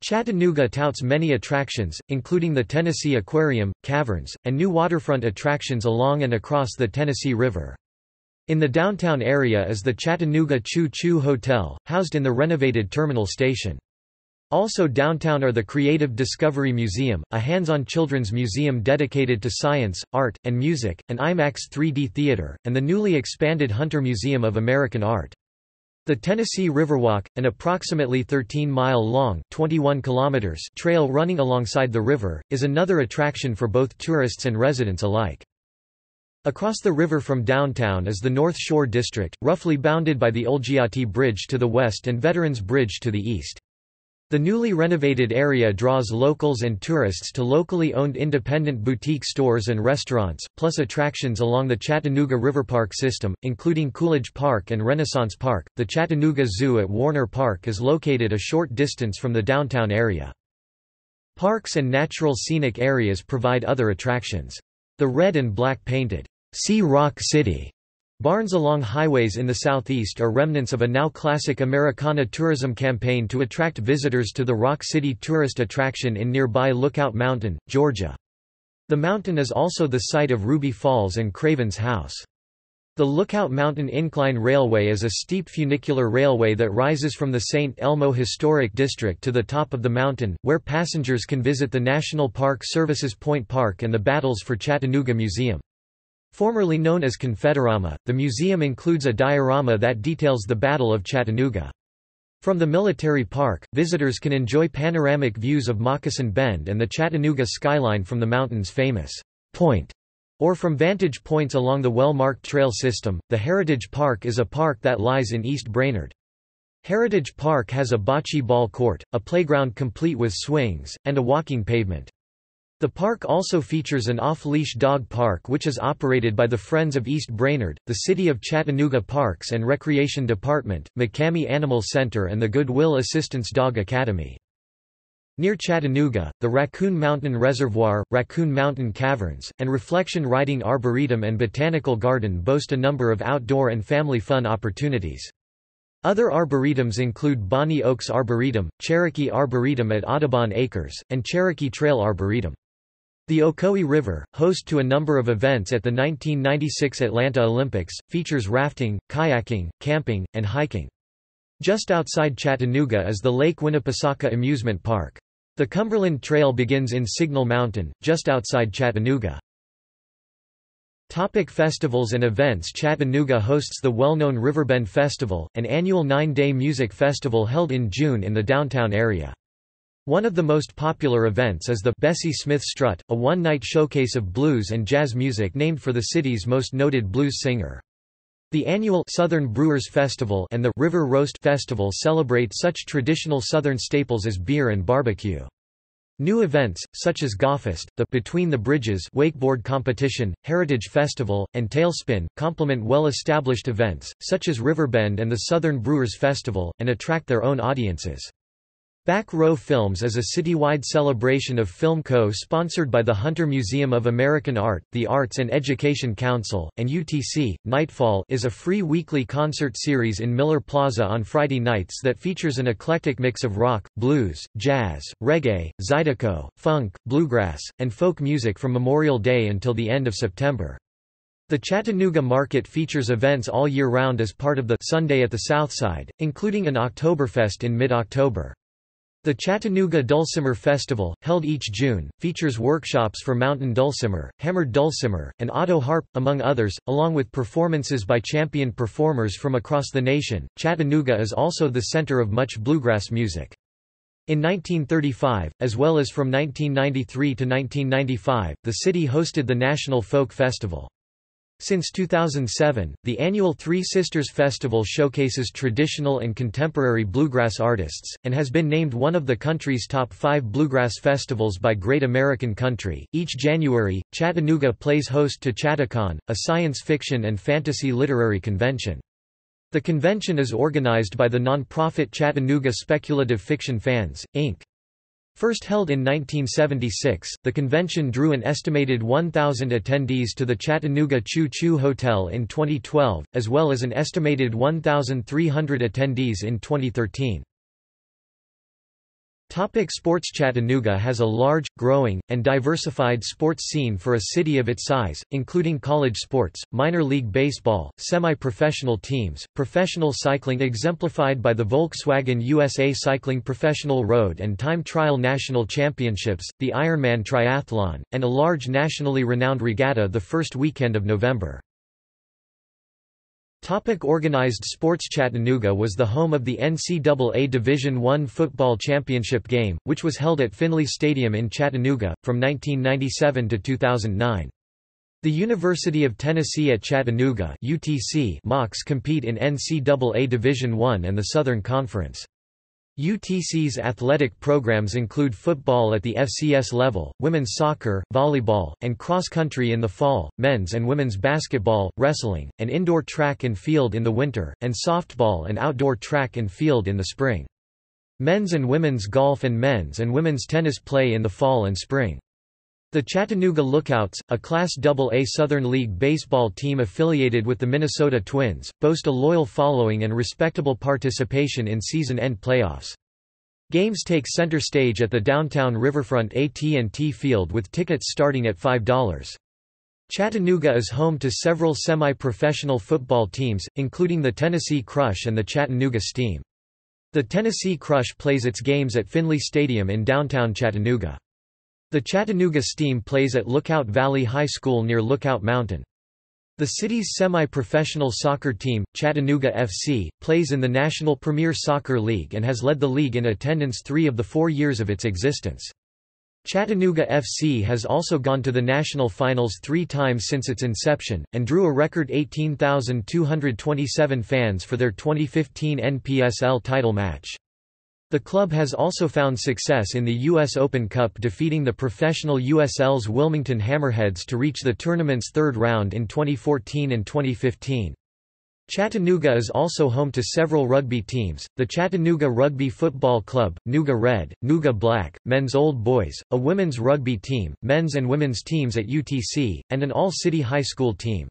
Chattanooga touts many attractions, including the Tennessee Aquarium, caverns, and new waterfront attractions along and across the Tennessee River. In the downtown area is the Chattanooga Choo Choo Hotel, housed in the renovated terminal station. Also downtown are the Creative Discovery Museum, a hands-on children's museum dedicated to science, art, and music, an IMAX three D theater, and the newly expanded Hunter Museum of American Art. The Tennessee Riverwalk, an approximately thirteen mile long twenty-one kilometers trail running alongside the river, is another attraction for both tourists and residents alike. Across the river from downtown is the North Shore District, roughly bounded by the Olgiati Bridge to the west and Veterans Bridge to the east. The newly renovated area draws locals and tourists to locally owned independent boutique stores and restaurants, plus attractions along the Chattanooga Riverpark system, including Coolidge Park and Renaissance Park. The Chattanooga Zoo at Warner Park is located a short distance from the downtown area. Parks and natural scenic areas provide other attractions. The red and black painted Sea Rock City barns along highways in the southeast are remnants of a now classic Americana tourism campaign to attract visitors to the Rock City tourist attraction in nearby Lookout Mountain, Georgia. The mountain is also the site of Ruby Falls and Craven's House. The Lookout Mountain Incline Railway is a steep funicular railway that rises from the Saint Elmo Historic District to the top of the mountain, where passengers can visit the National Park Service's Point Park and the Battles for Chattanooga Museum. Formerly known as Confederama, the museum includes a diorama that details the Battle of Chattanooga. From the military park, visitors can enjoy panoramic views of Moccasin Bend and the Chattanooga skyline from the mountain's famous point, or from vantage points along the well-marked trail system. The Heritage Park is a park that lies in East Brainerd. Heritage Park has a bocce ball court, a playground complete with swings, and a walking pavement. The park also features an off-leash dog park which is operated by the Friends of East Brainerd, the City of Chattanooga Parks and Recreation Department, McCamey Animal Center, and the Goodwill Assistance Dog Academy. Near Chattanooga, the Raccoon Mountain Reservoir, Raccoon Mountain Caverns, and Reflection Riding Arboretum and Botanical Garden boast a number of outdoor and family fun opportunities. Other arboretums include Bonnie Oaks Arboretum, Cherokee Arboretum at Audubon Acres, and Cherokee Trail Arboretum. The Ocoee River, host to a number of events at the nineteen ninety-six Atlanta Olympics, features rafting, kayaking, camping, and hiking. Just outside Chattanooga is the Lake Winnipesaukee Amusement Park. The Cumberland Trail begins in Signal Mountain, just outside Chattanooga. Topic festivals and events. Chattanooga hosts the well-known Riverbend Festival, an annual nine-day music festival held in June in the downtown area. One of the most popular events is the Bessie Smith Strut, a one-night showcase of blues and jazz music named for the city's most noted blues singer. The annual Southern Brewers Festival and the River Roast Festival celebrate such traditional Southern staples as beer and barbecue. New events, such as Goffest, the Between the Bridges wakeboard competition, Heritage Festival, and Tailspin, complement well-established events, such as Riverbend and the Southern Brewers Festival, and attract their own audiences. Back Row Films is a citywide celebration of film co-sponsored by the Hunter Museum of American Art, the Arts and Education Council, and U T C. Nightfall is a free weekly concert series in Miller Plaza on Friday nights that features an eclectic mix of rock, blues, jazz, reggae, zydeco, funk, bluegrass, and folk music from Memorial Day until the end of September. The Chattanooga Market features events all year round as part of the Sunday at the Southside, including an Oktoberfest in mid-October. The Chattanooga Dulcimer Festival, held each June, features workshops for mountain dulcimer, hammered dulcimer, and auto harp, among others, along with performances by champion performers from across the nation. Chattanooga is also the center of much bluegrass music. In nineteen thirty-five, as well as from nineteen ninety-three to nineteen ninety-five, the city hosted the National Folk Festival. Since two thousand seven, the annual Three Sisters Festival showcases traditional and contemporary bluegrass artists, and has been named one of the country's top five bluegrass festivals by Great American Country. Each January, Chattanooga plays host to Chatticon, a science fiction and fantasy literary convention. The convention is organized by the nonprofit Chattanooga Speculative Fiction Fans, Incorporated. First held in nineteen seventy-six, the convention drew an estimated one thousand attendees to the Chattanooga Choo Choo Hotel in twenty twelve, as well as an estimated one thousand three hundred attendees in twenty thirteen. Topic: Sports. Chattanooga has a large, growing, and diversified sports scene for a city of its size, including college sports, minor league baseball, semi-professional teams, professional cycling exemplified by the Volkswagen U S A Cycling Professional Road and Time Trial National Championships, the Ironman Triathlon, and a large nationally renowned regatta the first weekend of November. Topic: Organized sports. Chattanooga was the home of the N C double A Division one football championship game, which was held at Finley Stadium in Chattanooga, from nineteen ninety-seven to two thousand nine. The University of Tennessee at Chattanooga (U T C) Mocs compete in N C double A Division one and the Southern Conference. U T C's athletic programs include football at the F C S level, women's soccer, volleyball, and cross-country in the fall, men's and women's basketball, wrestling, and indoor track and field in the winter, and softball and outdoor track and field in the spring. Men's and women's golf and men's and women's tennis play in the fall and spring. The Chattanooga Lookouts, a Class double A Southern League baseball team affiliated with the Minnesota Twins, boast a loyal following and respectable participation in season-end playoffs. Games take center stage at the downtown riverfront A T and T Field with tickets starting at five dollars. Chattanooga is home to several semi-professional football teams, including the Tennessee Crush and the Chattanooga Steam. The Tennessee Crush plays its games at Finley Stadium in downtown Chattanooga. The Chattanooga Steam plays at Lookout Valley High School near Lookout Mountain. The city's semi-professional soccer team, Chattanooga F C, plays in the National Premier Soccer League and has led the league in attendance three of the four years of its existence. Chattanooga F C has also gone to the national finals three times since its inception, and drew a record eighteen thousand two hundred twenty-seven fans for their twenty fifteen N P S L title match. The club has also found success in the U S Open Cup, defeating the professional U S L's Wilmington Hammerheads to reach the tournament's third round in twenty fourteen and twenty fifteen. Chattanooga is also home to several rugby teams, the Chattanooga Rugby Football Club, Nooga Red, Nooga Black, men's Old Boys, a women's rugby team, men's and women's teams at U T C, and an all-city high school team.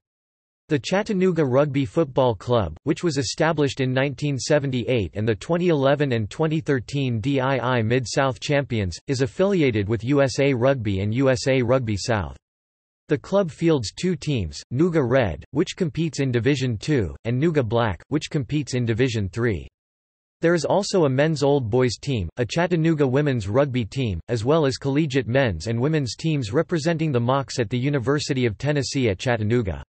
The Chattanooga Rugby Football Club, which was established in nineteen seventy-eight and the twenty eleven and twenty thirteen D I I Mid-South Champions, is affiliated with U S A Rugby and U S A Rugby South. The club fields two teams, Nooga Red, which competes in Division two, and Nooga Black, which competes in Division three. There is also a men's Old Boys team, a Chattanooga women's rugby team, as well as collegiate men's and women's teams representing the Mocs at the University of Tennessee at Chattanooga.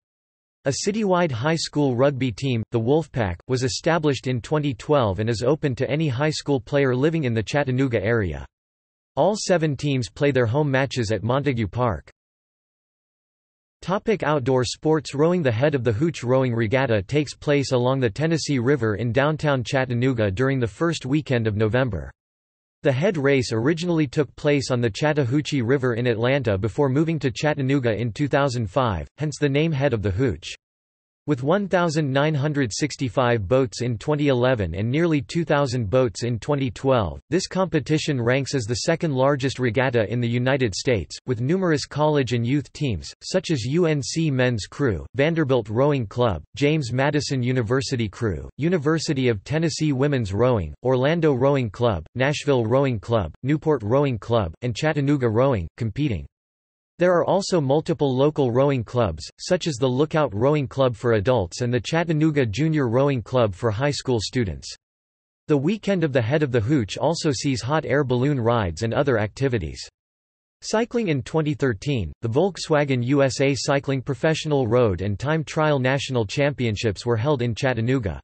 A citywide high school rugby team, the Wolfpack, was established in twenty twelve and is open to any high school player living in the Chattanooga area. All seven teams play their home matches at Montague Park. Topic: Outdoor sports. Rowing. The head of the Hooch Rowing Regatta takes place along the Tennessee River in downtown Chattanooga during the first weekend of November. The head race originally took place on the Chattahoochee River in Atlanta before moving to Chattanooga in two thousand five, hence the name Head of the Hooch. With one thousand nine hundred sixty-five boats in twenty eleven and nearly two thousand boats in twenty twelve, this competition ranks as the second largest regatta in the United States, with numerous college and youth teams, such as U N C Men's Crew, Vanderbilt Rowing Club, James Madison University Crew, University of Tennessee Women's Rowing, Orlando Rowing Club, Nashville Rowing Club, Newport Rowing Club, and Chattanooga Rowing, competing. There are also multiple local rowing clubs, such as the Lookout Rowing Club for adults and the Chattanooga Junior Rowing Club for high school students. The weekend of the Head of the Hooch also sees hot air balloon rides and other activities. Cycling. In twenty thirteen, the Volkswagen U S A Cycling Professional Road and Time Trial National Championships were held in Chattanooga.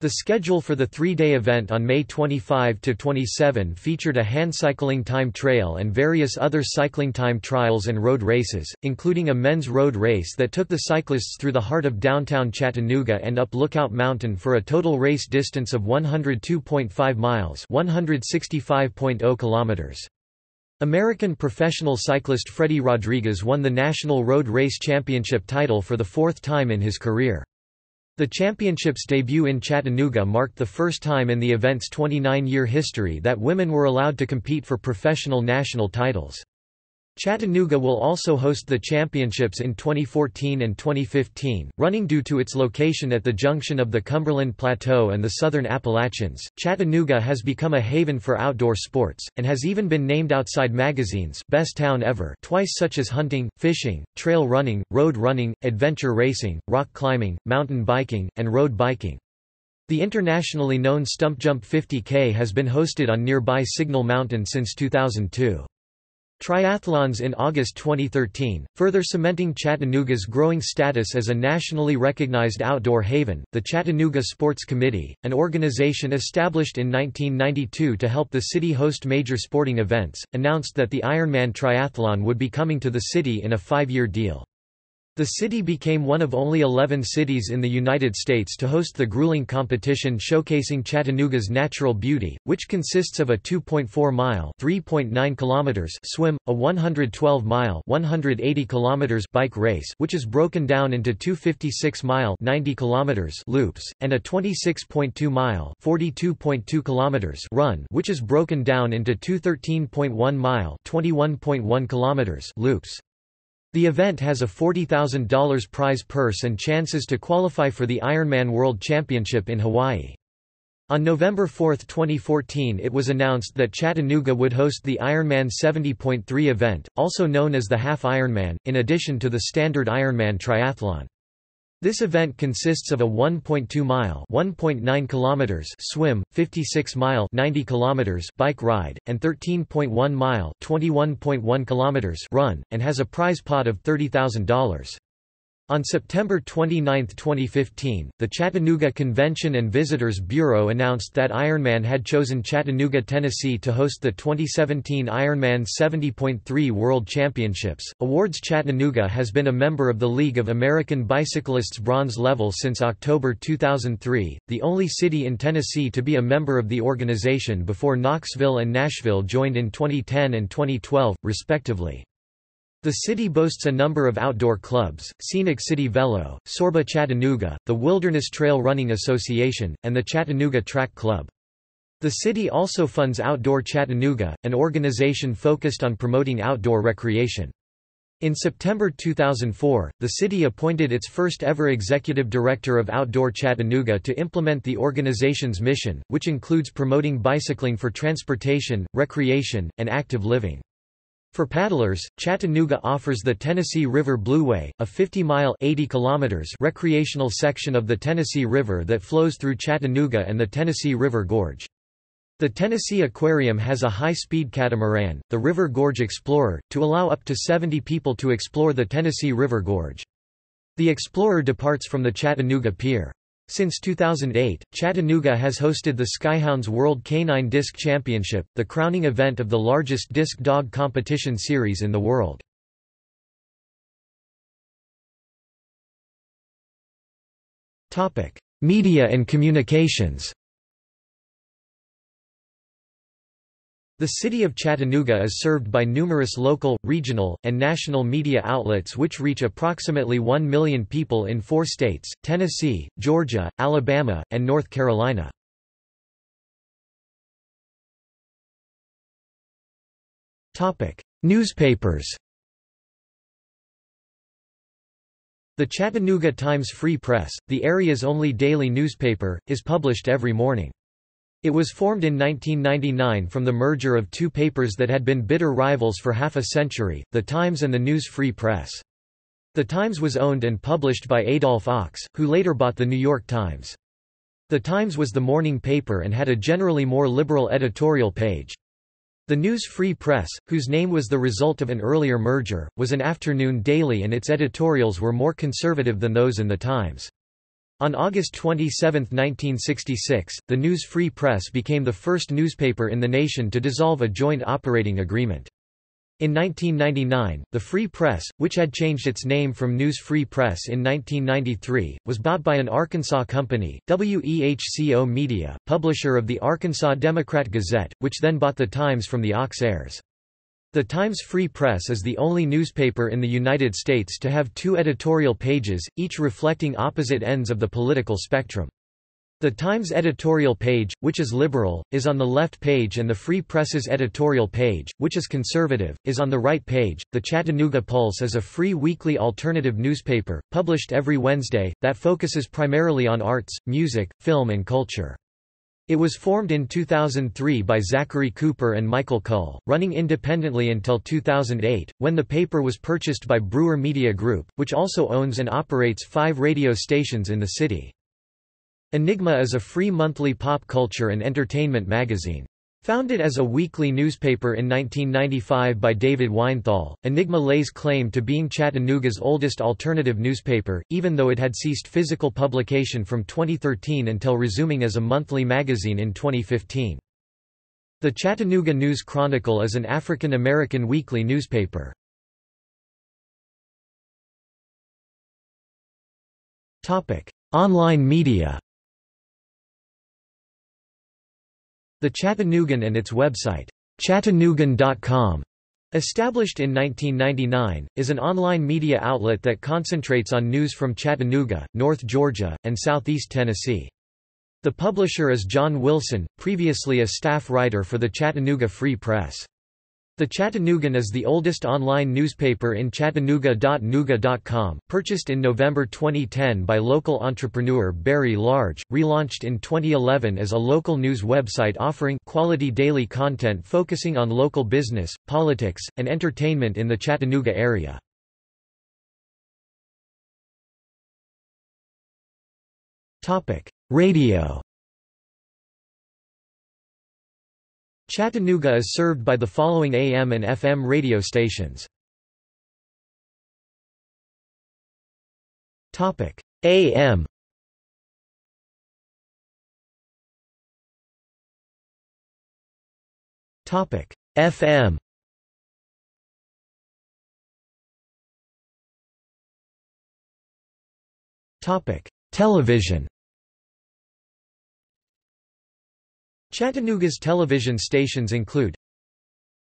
The schedule for the three-day event on May twenty-fifth to twenty-seventh featured a hand-cycling time trial and various other cycling time trials and road races, including a men's road race that took the cyclists through the heart of downtown Chattanooga and up Lookout Mountain for a total race distance of one hundred two point five miles (one hundred sixty-five point zero kilometers). American professional cyclist Freddie Rodriguez won the National Road Race Championship title for the fourth time in his career. The championship's debut in Chattanooga marked the first time in the event's twenty-nine year history that women were allowed to compete for professional national titles. Chattanooga will also host the championships in twenty fourteen and twenty fifteen, running due to its location at the junction of the Cumberland Plateau and the Southern Appalachians. Chattanooga has become a haven for outdoor sports, and has even been named outside magazines' Best Town Ever twice, such as hunting, fishing, trail running, road running, adventure racing, rock climbing, mountain biking, and road biking. The internationally known Stump Jump fifty K has been hosted on nearby Signal Mountain since two thousand two. Triathlons in August twenty thirteen, further cementing Chattanooga's growing status as a nationally recognized outdoor haven. The Chattanooga Sports Committee, an organization established in nineteen ninety-two to help the city host major sporting events, announced that the Ironman Triathlon would be coming to the city in a five year deal. The city became one of only eleven cities in the United States to host the grueling competition, showcasing Chattanooga's natural beauty, which consists of a two point four mile (three point nine kilometers) swim, a one hundred twelve mile (one hundred eighty kilometers) bike race, which is broken down into two fifty-six mile (ninety kilometers) loops, and a twenty-six point two mile (forty-two point two kilometers) run, which is broken down into two thirteen point one mile (twenty-one point one kilometers) loops. The event has a forty thousand dollar prize purse and chances to qualify for the Ironman World Championship in Hawaii. On November fourth twenty fourteen, it was announced that Chattanooga would host the Ironman seventy point three event, also known as the Half Ironman, in addition to the standard Ironman triathlon. This event consists of a one point two mile (one point nine kilometers) swim, fifty-six mile (ninety kilometers) bike ride, and thirteen point one mile (twenty-one point one kilometers) run, and has a prize pot of thirty thousand dollars. On September twenty-ninth twenty fifteen, the Chattanooga Convention and Visitors Bureau announced that Ironman had chosen Chattanooga, Tennessee to host the twenty seventeen Ironman seventy point three World Championships. Awards. Chattanooga has been a member of the League of American Bicyclists bronze level since October two thousand three, the only city in Tennessee to be a member of the organization before Knoxville and Nashville joined in twenty ten and twenty twelve, respectively. The city boasts a number of outdoor clubs: Scenic City Velo, Sorba Chattanooga, the Wilderness Trail Running Association, and the Chattanooga Track Club. The city also funds Outdoor Chattanooga, an organization focused on promoting outdoor recreation. In September two thousand four, the city appointed its first ever executive director of Outdoor Chattanooga to implement the organization's mission, which includes promoting bicycling for transportation, recreation, and active living. For paddlers, Chattanooga offers the Tennessee River Blueway, a fifty mile (eighty kilometers) recreational section of the Tennessee River that flows through Chattanooga and the Tennessee River Gorge. The Tennessee Aquarium has a high-speed catamaran, the River Gorge Explorer, to allow up to seventy people to explore the Tennessee River Gorge. The Explorer departs from the Chattanooga Pier. Since two thousand eight, Chattanooga has hosted the Skyhounds World Canine Disc Championship, the crowning event of the largest disc dog competition series in the world. Media and communications. The city of Chattanooga is served by numerous local, regional, and national media outlets which reach approximately one million people in four states: Tennessee, Georgia, Alabama, and North Carolina. Newspapers. The Chattanooga Times Free Press, the area's only daily newspaper, is published every morning. It was formed in nineteen ninety-nine from the merger of two papers that had been bitter rivals for half a century, The Times and the News Free Press. The Times was owned and published by Adolph Ochs, who later bought the New York Times. The Times was the morning paper and had a generally more liberal editorial page. The News Free Press, whose name was the result of an earlier merger, was an afternoon daily, and its editorials were more conservative than those in The Times. On August twenty-seventh nineteen sixty-six, the News Free Press became the first newspaper in the nation to dissolve a joint operating agreement. In nineteen ninety-nine, the Free Press, which had changed its name from News Free Press in nineteen ninety-three, was bought by an Arkansas company, W E H C O Media, publisher of the Arkansas Democrat Gazette, which then bought the Times from the Ochs heirs. The Times Free Press is the only newspaper in the United States to have two editorial pages, each reflecting opposite ends of the political spectrum. The Times editorial page, which is liberal, is on the left page, and the Free Press's editorial page, which is conservative, is on the right page. The Chattanooga Pulse is a free weekly alternative newspaper, published every Wednesday, that focuses primarily on arts, music, film, and culture. It was formed in two thousand three by Zachary Cooper and Michael Cole, running independently until two thousand eight, when the paper was purchased by Brewer Media Group, which also owns and operates five radio stations in the city. Enigma is a free monthly pop culture and entertainment magazine. Founded as a weekly newspaper in nineteen ninety-five by David Weinthal, Enigma lays claim to being Chattanooga's oldest alternative newspaper, even though it had ceased physical publication from twenty thirteen until resuming as a monthly magazine in twenty fifteen. The Chattanooga News Chronicle is an African American weekly newspaper. Topic: Online media. The Chattanoogan and its website, Chattanoogan dot com, established in nineteen ninety-nine, is an online media outlet that concentrates on news from Chattanooga, North Georgia, and Southeast Tennessee. The publisher is John Wilson, previously a staff writer for the Chattanooga Free Press. The Chattanoogan is the oldest online newspaper in Chattanooga dot nuga dot com, purchased in November twenty ten by local entrepreneur Barry Large, relaunched in twenty eleven as a local news website offering quality daily content focusing on local business, politics, and entertainment in the Chattanooga area. Radio. Chattanooga is served by the following A M and F M radio stations. Topic: A M. Topic: F M. Topic: Television. Chattanooga's television stations include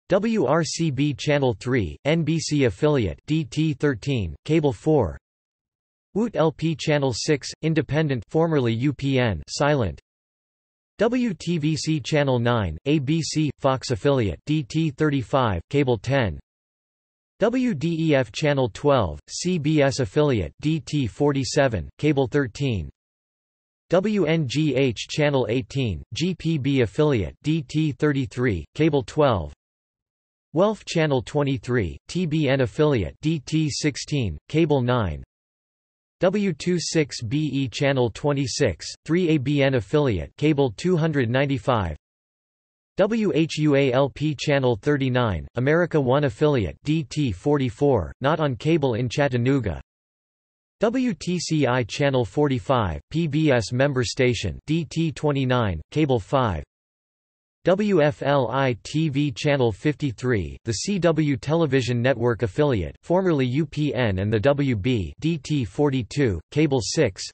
W R C B Channel three, N B C affiliate D T thirteen, Cable four, W O O T L P Channel six, Independent formerly U P N, silent, W T V C Channel nine, A B C, Fox affiliate D T thirty-five, Cable ten, W D E F Channel twelve, C B S affiliate D T forty-seven, Cable thirteen, W N G H Channel eighteen, G P B affiliate D T thirty-three, Cable twelve, W E L F Channel twenty-three, T B N affiliate D T sixteen, Cable nine, W twenty-six B E Channel twenty-six, three A B N affiliate Cable two ninety-five, W H U A L P Channel thirty-nine, America one affiliate D T forty-four, not on cable in Chattanooga, W T C I Channel forty-five, P B S member station D T twenty-nine, Cable five, W F L I T V Channel fifty-three, the C W Television Network affiliate formerly U P N and the W B D T forty-two, Cable six,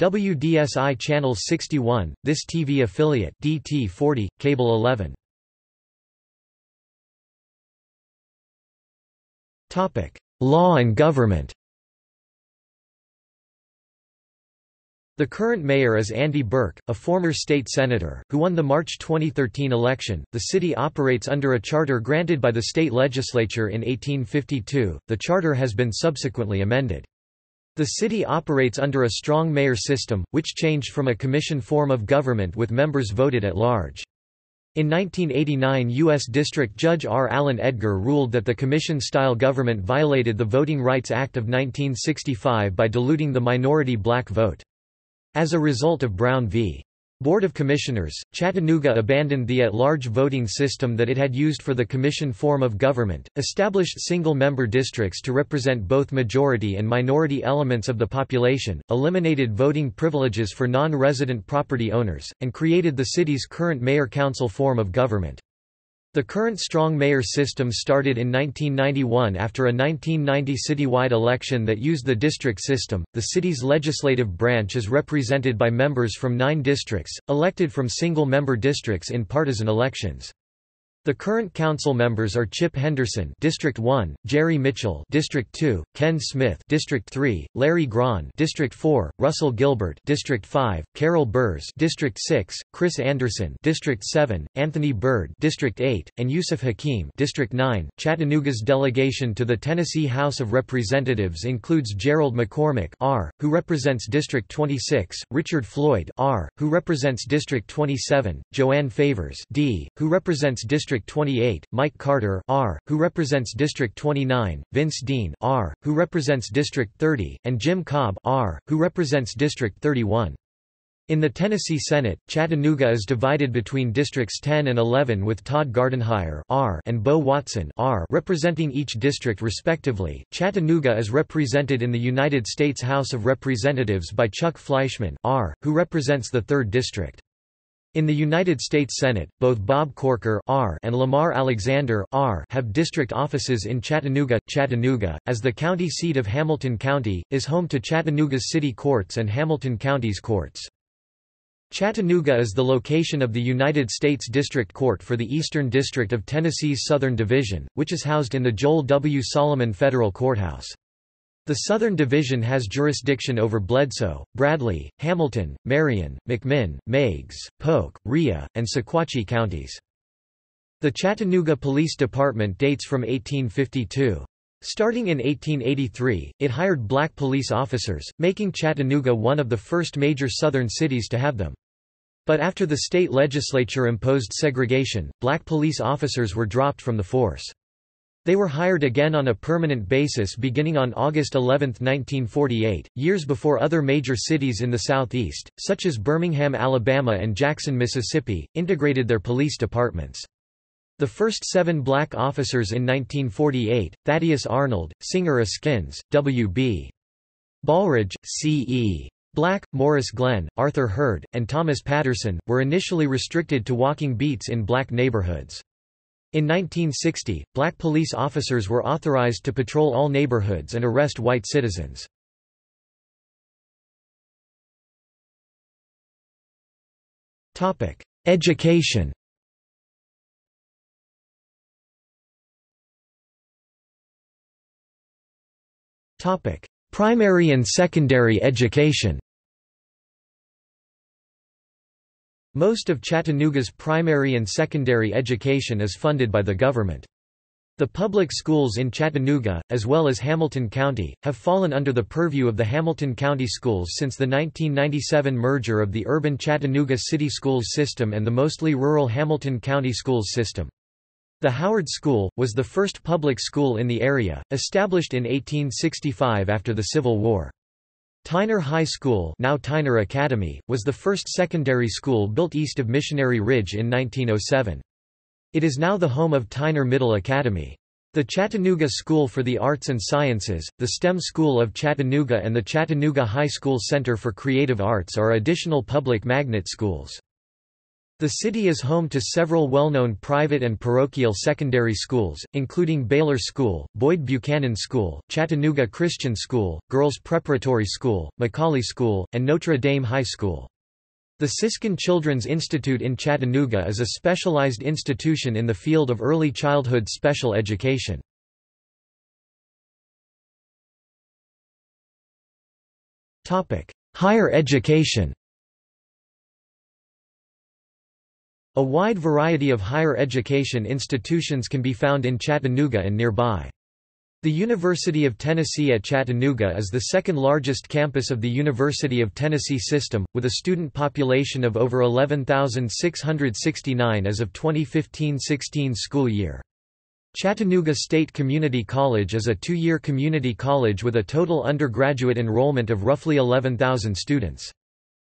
W D S I Channel sixty-one, this T V affiliate D T forty, Cable eleven. Topic: Law and government. The current mayor is Andy Burke, a former state senator, who won the March twenty thirteen election. The city operates under a charter granted by the state legislature in eighteen fifty-two. The charter has been subsequently amended. The city operates under a strong mayor system, which changed from a commission form of government with members voted at large. In nineteen eighty-nine, U S District Judge R. Allen Edgar ruled that the commission-style government violated the Voting Rights Act of nineteen sixty-five by diluting the minority black vote. As a result of Brown v. Board of Commissioners, Chattanooga abandoned the at-large voting system that it had used for the commission form of government, established single-member districts to represent both majority and minority elements of the population, eliminated voting privileges for non-resident property owners, and created the city's current mayor-council form of government. The current strong mayor system started in nineteen ninety-one after a nineteen ninety citywide election that used the district system. The city's legislative branch is represented by members from nine districts, elected from single member districts in partisan elections. The current council members are Chip Henderson, District one, Jerry Mitchell, District two, Ken Smith, District three, Larry Grahn, District four, Russell Gilbert, District five, Carol Burrs, District six, Chris Anderson, District seven, Anthony Byrd, District eight, and Yusuf Hakim, District nine. Chattanooga's delegation to the Tennessee House of Representatives includes Gerald McCormick R, who represents District twenty-six, Richard Floyd R, who represents District twenty-seven, Joanne Favors D, who represents District District twenty-eight, Mike Carter R, who represents District twenty-nine, Vince Dean R, who represents District thirty, and Jim Cobb R, who represents District thirty-one. In the Tennessee Senate, Chattanooga is divided between districts ten and eleven, with Todd Gardenhire R and Bo Watson R representing each district respectively. Chattanooga is represented in the United States House of Representatives by Chuck Fleischman R, who represents the third district. In the United States Senate, both Bob Corker R and Lamar Alexander R have district offices in Chattanooga. Chattanooga, as the county seat of Hamilton County, is home to Chattanooga's city courts and Hamilton County's courts. Chattanooga is the location of the United States District Court for the Eastern District of Tennessee's Southern Division, which is housed in the Joel W. Solomon Federal Courthouse. The Southern Division has jurisdiction over Bledsoe, Bradley, Hamilton, Marion, McMinn, Meigs, Polk, Rhea, and Sequatchie counties. The Chattanooga Police Department dates from eighteen fifty-two. Starting in eighteen eighty-three, it hired black police officers, making Chattanooga one of the first major Southern cities to have them. But after the state legislature imposed segregation, black police officers were dropped from the force. They were hired again on a permanent basis beginning on August eleventh nineteen forty-eight, years before other major cities in the Southeast, such as Birmingham, Alabama and Jackson, Mississippi, integrated their police departments. The first seven black officers in nineteen forty-eight, Thaddeus Arnold, Singer Askins, W B Ballridge, C E Black, Morris Glenn, Arthur Hurd, and Thomas Patterson, were initially restricted to walking beats in black neighborhoods. In nineteen sixty, black police officers were authorized to patrol all neighborhoods and arrest white citizens. Topic: Education. Topic: Primary and secondary education. Most of Chattanooga's primary and secondary education is funded by the government. The public schools in Chattanooga, as well as Hamilton County, have fallen under the purview of the Hamilton County Schools since the nineteen ninety-seven merger of the urban Chattanooga City Schools system and the mostly rural Hamilton County Schools system. The Howard School was the first public school in the area, established in eighteen sixty-five after the Civil War. Tyner High School, now Tyner Academy, was the first secondary school built east of Missionary Ridge in nineteen oh seven. It is now the home of Tyner Middle Academy. The Chattanooga School for the Arts and Sciences, the STEM School of Chattanooga and the Chattanooga High School Center for Creative Arts are additional public magnet schools. The city is home to several well-known private and parochial secondary schools, including Baylor School, Boyd Buchanan School, Chattanooga Christian School, Girls Preparatory School, Macaulay School, and Notre Dame High School. The Siskin Children's Institute in Chattanooga is a specialized institution in the field of early childhood special education. Higher education. A wide variety of higher education institutions can be found in Chattanooga and nearby. The University of Tennessee at Chattanooga is the second largest campus of the University of Tennessee system, with a student population of over eleven thousand six hundred sixty-nine as of twenty fifteen sixteen school year. Chattanooga State Community College is a two-year community college with a total undergraduate enrollment of roughly eleven thousand students.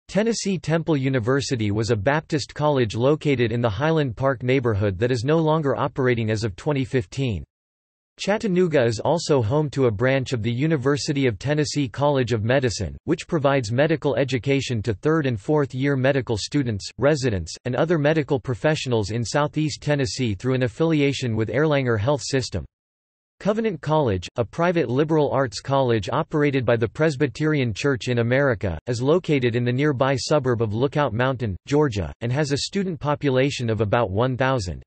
Tennessee Temple University was a Baptist college located in the Highland Park neighborhood that is no longer operating as of twenty fifteen. Chattanooga is also home to a branch of the University of Tennessee College of Medicine, which provides medical education to third- and fourth-year medical students, residents, and other medical professionals in southeast Tennessee through an affiliation with Erlanger Health System. Covenant College, a private liberal arts college operated by the Presbyterian Church in America, is located in the nearby suburb of Lookout Mountain, Georgia, and has a student population of about one thousand.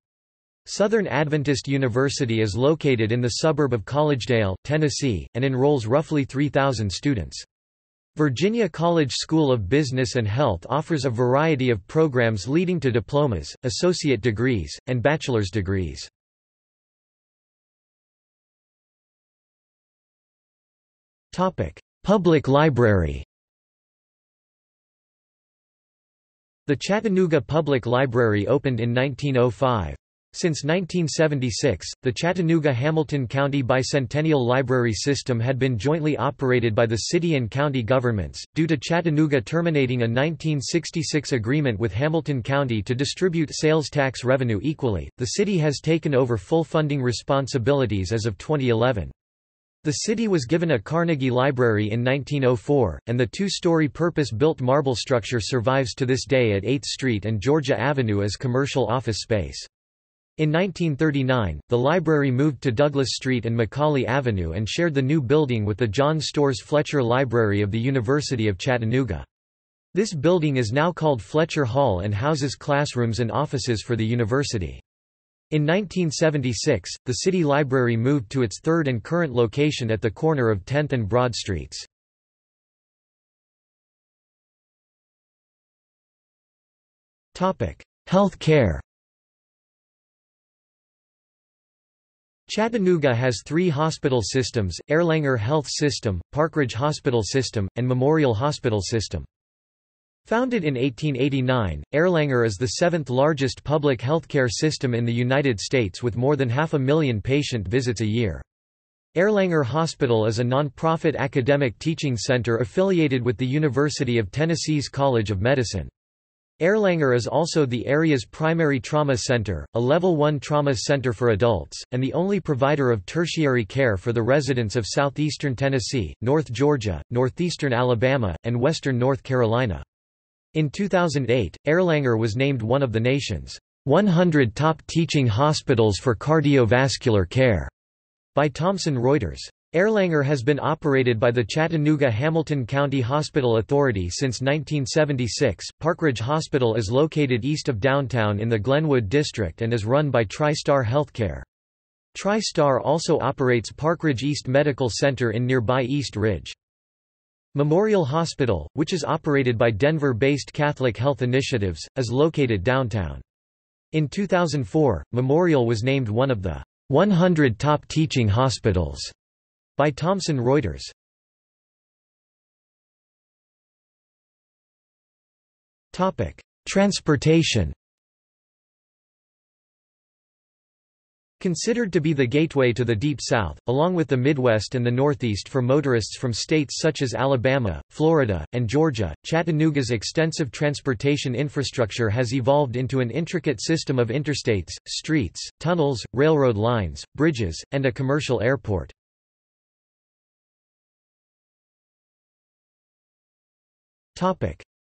Southern Adventist University is located in the suburb of Collegedale, Tennessee, and enrolls roughly three thousand students. Virginia College School of Business and Health offers a variety of programs leading to diplomas, associate degrees, and bachelor's degrees. Public library. The Chattanooga Public Library opened in nineteen oh five. Since nineteen seventy-six, the Chattanooga-Hamilton County Bicentennial Library System had been jointly operated by the city and county governments, due to Chattanooga terminating a nineteen sixty-six agreement with Hamilton County to distribute sales tax revenue equally. The city has taken over full funding responsibilities as of twenty eleven. The city was given a Carnegie Library in nineteen oh four, and the two-story purpose-built marble structure survives to this day at eighth Street and Georgia Avenue as commercial office space. In nineteen thirty-nine, the library moved to Douglas Street and Macaulay Avenue and shared the new building with the John Storrs Fletcher Library of the University of Chattanooga. This building is now called Fletcher Hall and houses classrooms and offices for the university. In nineteen seventy-six, the city library moved to its third and current location at the corner of tenth and Broad Streets. Health care. Chattanooga has three hospital systems: Erlanger Health System, Parkridge Hospital System, and Memorial Hospital System. Founded in eighteen eighty-nine, Erlanger is the seventh largest public healthcare system in the United States with more than half a million patient visits a year. Erlanger Hospital is a non-profit academic teaching center affiliated with the University of Tennessee's College of Medicine. Erlanger is also the area's primary trauma center, a level one trauma center for adults, and the only provider of tertiary care for the residents of southeastern Tennessee, North Georgia, northeastern Alabama, and western North Carolina. In two thousand eight, Erlanger was named one of the nation's one hundred top teaching hospitals for cardiovascular care by Thomson Reuters. Erlanger has been operated by the Chattanooga-Hamilton County Hospital Authority since nineteen seventy-six. Parkridge Hospital is located east of downtown in the Glenwood district and is run by TriStar Healthcare. TriStar also operates Parkridge East Medical Center in nearby East Ridge. Memorial Hospital, which is operated by Denver-based Catholic Health Initiatives, is located downtown. In two thousand four, Memorial was named one of the one hundred top teaching hospitals by Thomson Reuters. Topic: Transportation. Considered to be the gateway to the Deep South, along with the Midwest and the Northeast for motorists from states such as Alabama, Florida, and Georgia, Chattanooga's extensive transportation infrastructure has evolved into an intricate system of interstates, streets, tunnels, railroad lines, bridges, and a commercial airport.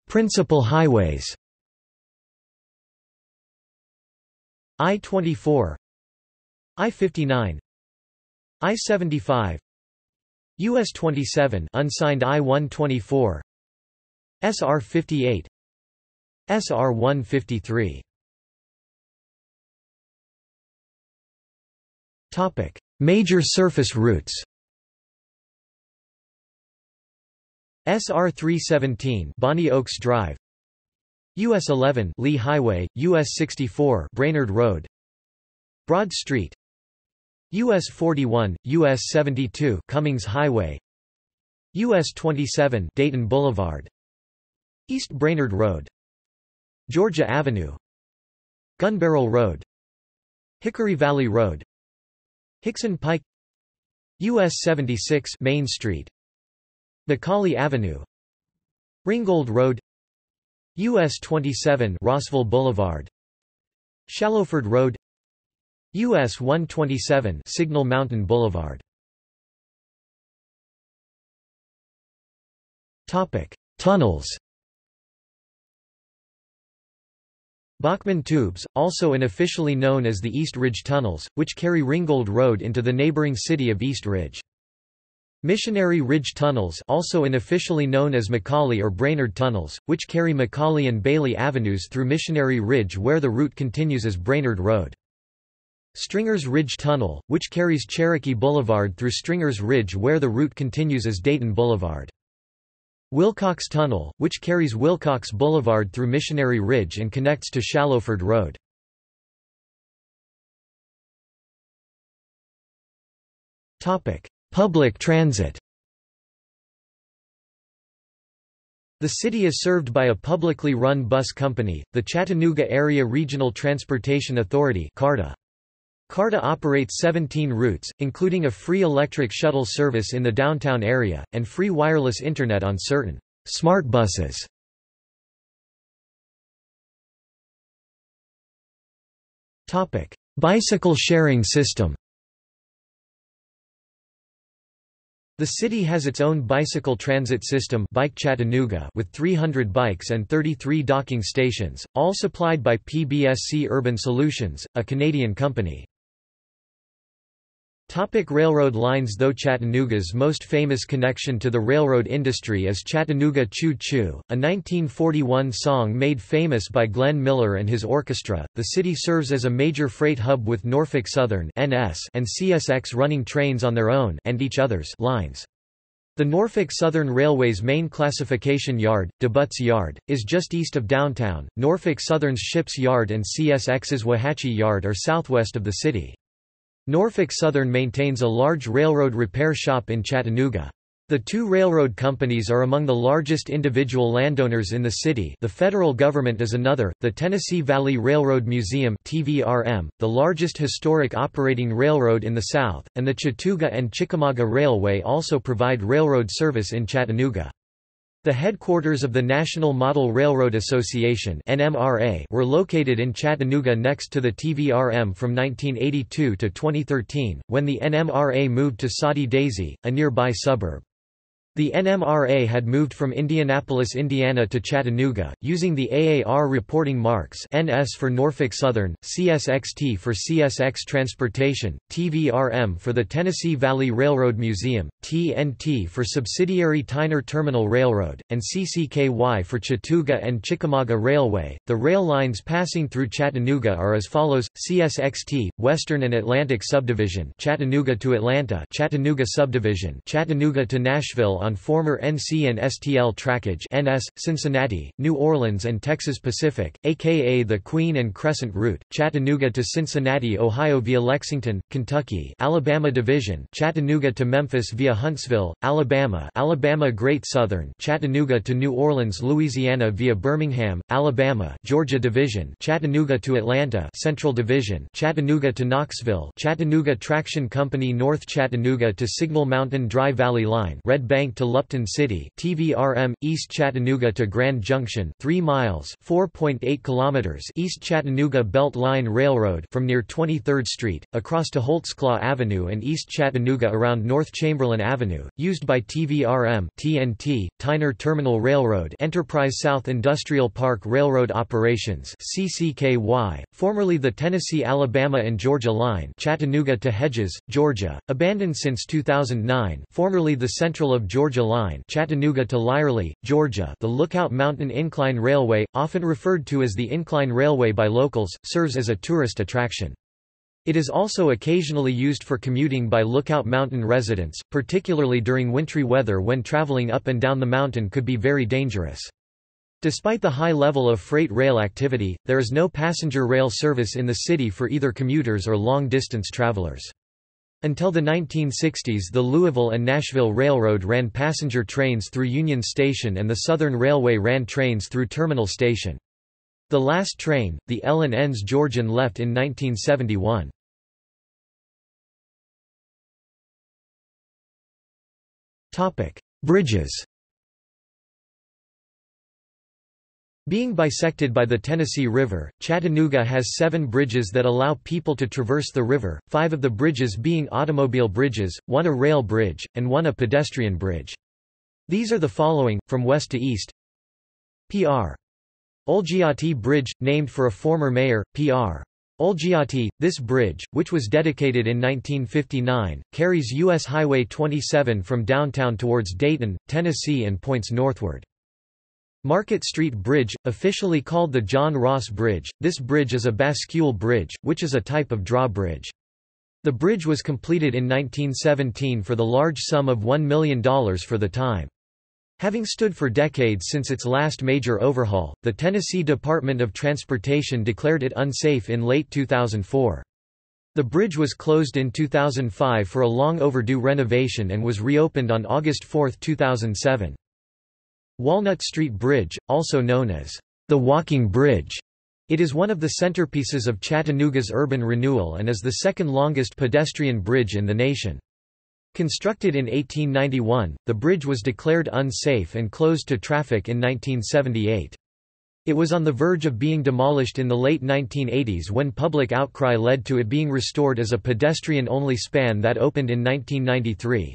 Principal highways: I twenty-four, I fifty-nine, I seventy-five, U S twenty-seven unsigned, I one twenty-four, S R fifty-eight, S R one fifty-three. Topic: Major surface routes. S R three seventeen, Bonnie Oaks Drive, U S eleven, Lee Highway, U S sixty-four, Brainerd Road, Broad Street, U S forty-one, U S seventy-two, Cummings Highway, U S twenty-seven, Dayton Boulevard, East Brainerd Road, Georgia Avenue, Gunbarrel Road, Hickory Valley Road, Hickson Pike, U S seventy-six, Main Street, Macaulay Avenue, Ringgold Road, U S twenty-seven, Rossville Boulevard, Shallowford Road, U S one twenty-seven, Signal Mountain Boulevard. Topic: Tunnels. Bachman Tubes, also unofficially known as the East Ridge Tunnels, which carry Ringgold Road into the neighboring city of East Ridge. Missionary Ridge Tunnels, also unofficially known as Macaulay or Brainerd Tunnels, which carry Macaulay and Bailey Avenues through Missionary Ridge, where the route continues as Brainerd Road. Stringer's Ridge Tunnel, which carries Cherokee Boulevard through Stringer's Ridge where the route continues as Dayton Boulevard. Wilcox Tunnel, which carries Wilcox Boulevard through Missionary Ridge and connects to Shallowford Road. Public transit. The city is served by a publicly run bus company, the Chattanooga Area Regional Transportation Authority (C A R T A). C A R T A operates seventeen routes, including a free electric shuttle service in the downtown area, and free wireless internet on certain smart buses. Bicycle sharing system. The city has its own bicycle transit system, Bike Chattanooga, with three hundred bikes and thirty-three docking stations, all supplied by P B S C Urban Solutions, a Canadian company. Topic railroad lines. Though Chattanooga's most famous connection to the railroad industry is Chattanooga Choo Choo, a nineteen forty-one song made famous by Glenn Miller and his orchestra, the city serves as a major freight hub with Norfolk Southern (N S) and C S X running trains on their own and each other's lines. The Norfolk Southern Railway's main classification yard, DeButte's Yard, is just east of downtown. Norfolk Southern's Shipp's Yard and C S X's Wauhatchie Yard are southwest of the city. Norfolk Southern maintains a large railroad repair shop in Chattanooga. The two railroad companies are among the largest individual landowners in the city. The federal government is another, the Tennessee Valley Railroad Museum (T V R M), the largest historic operating railroad in the South, and the Chattooga and Chickamauga Railway also provide railroad service in Chattanooga. The headquarters of the National Model Railroad Association (N M R A) were located in Chattanooga next to the T V R M from nineteen eighty-two to twenty thirteen, when the N M R A moved to Soddy Daisy, a nearby suburb. The N M R A had moved from Indianapolis, Indiana to Chattanooga, using the A A R reporting marks N S for Norfolk Southern, C S X T for C S X Transportation, T V R M for the Tennessee Valley Railroad Museum, T N T for subsidiary Tyner Terminal Railroad, and C C K Y for Chattooga and Chickamauga Railway. The rail lines passing through Chattanooga are as follows: C S X T, Western and Atlantic Subdivision, Chattanooga to Atlanta, Chattanooga Subdivision, Chattanooga to Nashville on former N C and S T L trackage, N S, Cincinnati, New Orleans and Texas Pacific, aka the Queen and Crescent Route, Chattanooga to Cincinnati, Ohio via Lexington, Kentucky, Alabama Division, Chattanooga to Memphis via Huntsville, Alabama, Alabama Great Southern, Chattanooga to New Orleans, Louisiana via Birmingham, Alabama, Georgia Division, Chattanooga to Atlanta, Central Division, Chattanooga to Knoxville, Chattanooga Traction Company, North Chattanooga to Signal Mountain Dry Valley Line, Red Bank to Lupton City, T V R M, East Chattanooga to Grand Junction, three miles (four point eight kilometers), East Chattanooga Belt Line Railroad from near twenty-third Street across to Holtzclaw Avenue and East Chattanooga around North Chamberlain Avenue, used by T V R M, T N T, Tyner Terminal Railroad, Enterprise South Industrial Park Railroad Operations, C C K Y, formerly the Tennessee, Alabama and Georgia Line, Chattanooga to Hedges, Georgia, abandoned since two thousand nine, formerly the Central of Georgia Line, Chattanooga to Lyerly, Georgia. The Lookout Mountain Incline Railway, often referred to as the Incline Railway by locals, serves as a tourist attraction. It is also occasionally used for commuting by Lookout Mountain residents, particularly during wintry weather when traveling up and down the mountain could be very dangerous. Despite the high level of freight rail activity, there is no passenger rail service in the city for either commuters or long-distance travelers. Until the nineteen sixties, the Louisville and Nashville Railroad ran passenger trains through Union Station and the Southern Railway ran trains through Terminal Station. The last train, the L and N's Georgian, left in nineteen seventy-one. Bridges. Being bisected by the Tennessee River, Chattanooga has seven bridges that allow people to traverse the river, five of the bridges being automobile bridges, one a rail bridge, and one a pedestrian bridge. These are the following, from west to east. P R Olgiati Bridge, named for a former mayor, P R Olgiati. This bridge, which was dedicated in nineteen fifty-nine, carries U S Highway twenty-seven from downtown towards Dayton, Tennessee and points northward. Market Street Bridge, officially called the John Ross Bridge, this bridge is a bascule bridge, which is a type of drawbridge. The bridge was completed in nineteen seventeen for the large sum of one million dollars for the time. Having stood for decades since its last major overhaul, the Tennessee Department of Transportation declared it unsafe in late two thousand four. The bridge was closed in two thousand five for a long overdue renovation and was reopened on August fourth two thousand seven. Walnut Street Bridge, also known as the Walking Bridge, it is one of the centerpieces of Chattanooga's urban renewal and is the second longest pedestrian bridge in the nation. Constructed in eighteen ninety-one, the bridge was declared unsafe and closed to traffic in nineteen seventy-eight. It was on the verge of being demolished in the late nineteen eighties when public outcry led to it being restored as a pedestrian-only span that opened in nineteen ninety-three.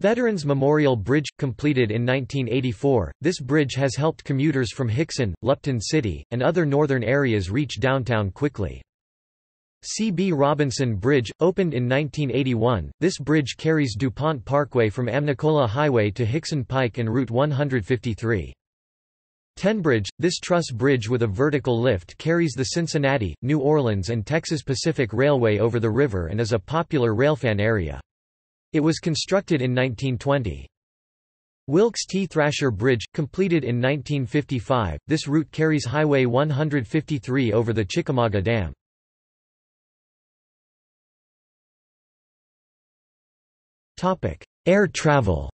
Veterans Memorial Bridge, completed in nineteen eighty-four, this bridge has helped commuters from Hickson, Lupton City, and other northern areas reach downtown quickly. C B Robinson Bridge, opened in nineteen eighty-one, this bridge carries DuPont Parkway from Amnicola Highway to Hickson Pike and Route one fifty-three. Tenbridge, this truss bridge with a vertical lift carries the Cincinnati, New Orleans and Texas Pacific Railway over the river and is a popular railfan area. It was constructed in nineteen twenty. Wilkes T. Thrasher Bridge, completed in nineteen fifty-five, this route carries Highway one fifty-three over the Chickamauga Dam. Air travel.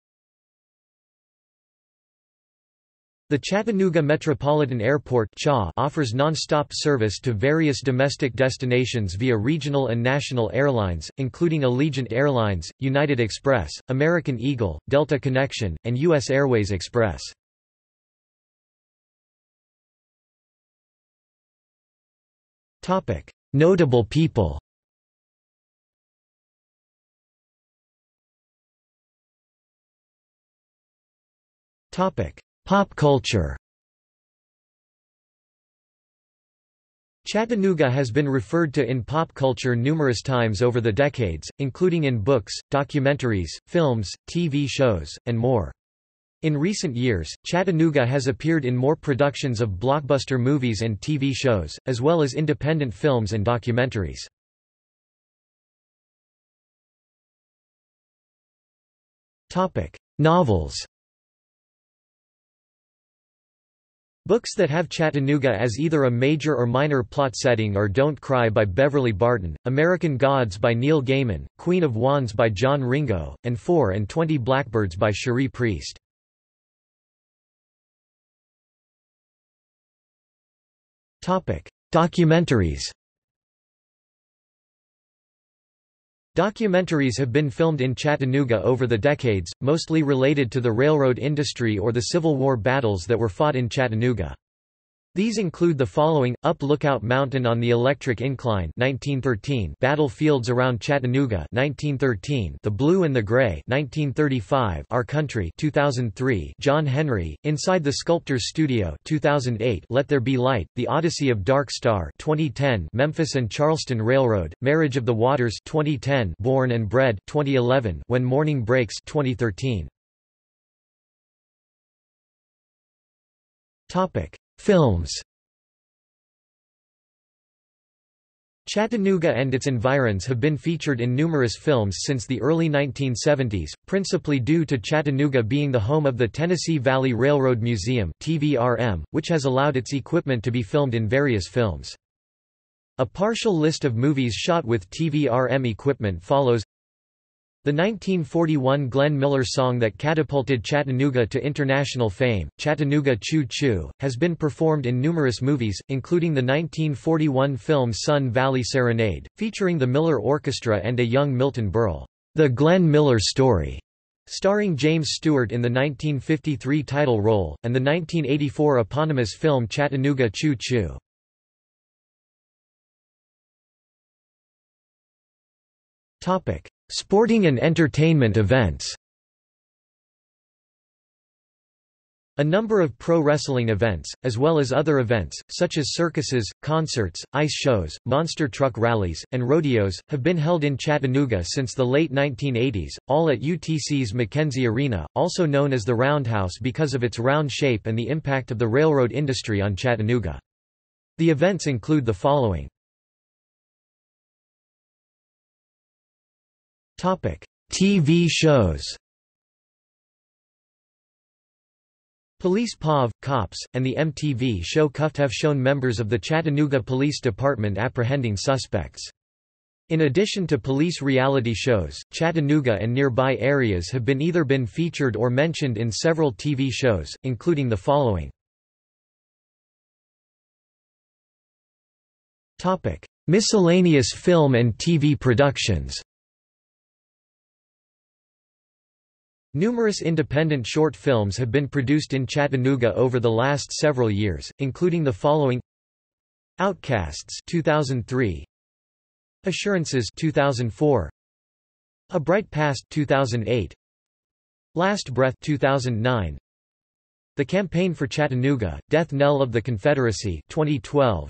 The Chattanooga Metropolitan Airport offers non-stop service to various domestic destinations via regional and national airlines, including Allegiant Airlines, United Express, American Eagle, Delta Connection, and U S Airways Express. Notable people. Pop culture. Chattanooga has been referred to in pop culture numerous times over the decades, including in books, documentaries, films, T V shows, and more. In recent years, Chattanooga has appeared in more productions of blockbuster movies and T V shows, as well as independent films and documentaries. Novels. Books that have Chattanooga as either a major or minor plot setting are Don't Cry by Beverly Barton, American Gods by Neil Gaiman, Queen of Wands by John Ringo, and Four and Twenty Blackbirds by Cherie Priest. Documentaries. Documentaries have been filmed in Chattanooga over the decades, mostly related to the railroad industry or the Civil War battles that were fought in Chattanooga. These include the following: Up Lookout Mountain on the Electric Incline nineteen thirteen, Battlefields Around Chattanooga nineteen thirteen, The Blue and the Gray nineteen thirty-five, Our Country two thousand three, John Henry, Inside the Sculptor's Studio two thousand eight, Let There Be Light, The Odyssey of Dark Star twenty ten, Memphis and Charleston Railroad, Marriage of the Waters twenty ten, Born and Bred twenty eleven, When Morning Breaks twenty thirteen. Films. Chattanooga and its environs have been featured in numerous films since the early nineteen seventies, principally due to Chattanooga being the home of the Tennessee Valley Railroad Museum (T V R M), which has allowed its equipment to be filmed in various films. A partial list of movies shot with T V R M equipment follows. The nineteen forty-one Glenn Miller song that catapulted Chattanooga to international fame, Chattanooga Choo Choo, has been performed in numerous movies, including the nineteen forty-one film Sun Valley Serenade, featuring the Miller Orchestra and a young Milton Berle. The Glenn Miller Story, starring James Stewart in the nineteen fifty-three title role, and the nineteen eighty-four eponymous film Chattanooga Choo Choo. Sporting and entertainment events. A number of pro-wrestling events, as well as other events, such as circuses, concerts, ice shows, monster truck rallies, and rodeos, have been held in Chattanooga since the late nineteen eighties, all at U T C's McKenzie Arena, also known as the Roundhouse because of its round shape and the impact of the railroad industry on Chattanooga. The events include the following. T V shows. Police P O V, Cops, and the M T V show Cuffed have shown members of the Chattanooga Police Department apprehending suspects. In addition to police reality shows, Chattanooga and nearby areas have been either been featured or mentioned in several T V shows, including the following. Miscellaneous film and T V productions. Numerous independent short films have been produced in Chattanooga over the last several years, including the following: Outcasts two thousand three, Assurances two thousand four, A Bright Past two thousand eight, Last Breath two thousand nine, The Campaign for Chattanooga, Death Knell of the Confederacy twenty twelve,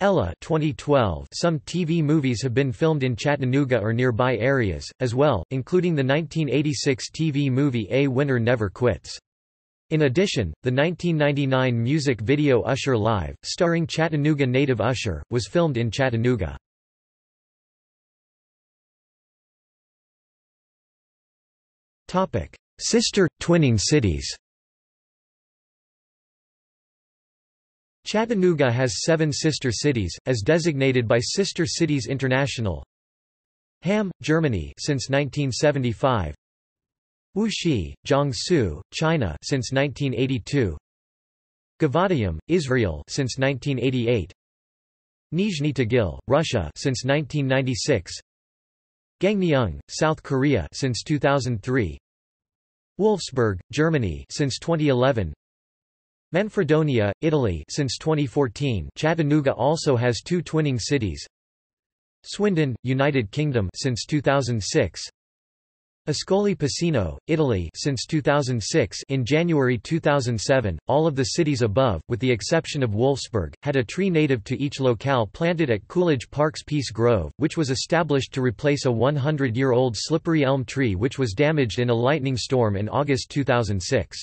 Ella twenty twelve. Some T V movies have been filmed in Chattanooga or nearby areas, as well, including the nineteen eighty-six T V movie A Winner Never Quits. In addition, the nineteen ninety-nine music video Usher Live, starring Chattanooga native Usher, was filmed in Chattanooga. Sister, twinning cities. Chattanooga has seven sister cities, as designated by Sister Cities International. Ham, Germany, since nineteen seventy-five. Wuxi, Jiangsu, China, since nineteen eighty-two. Givataim, Israel, since nineteen eighty-eight. Nizhny Tagil, Russia, since nineteen ninety-six. Gangneung, South Korea, since two thousand three. Wolfsburg, Germany, since twenty eleven. Manfredonia, Italy, since twenty fourteen. Chattanooga also has two twinning cities: Swindon, United Kingdom, since two thousand six. Ascoli Piceno, Italy, since two thousand six. In January two thousand seven, all of the cities above, with the exception of Wolfsburg, had a tree native to each locale planted at Coolidge Park's Peace Grove, which was established to replace a one hundred year old slippery elm tree which was damaged in a lightning storm in August two thousand six.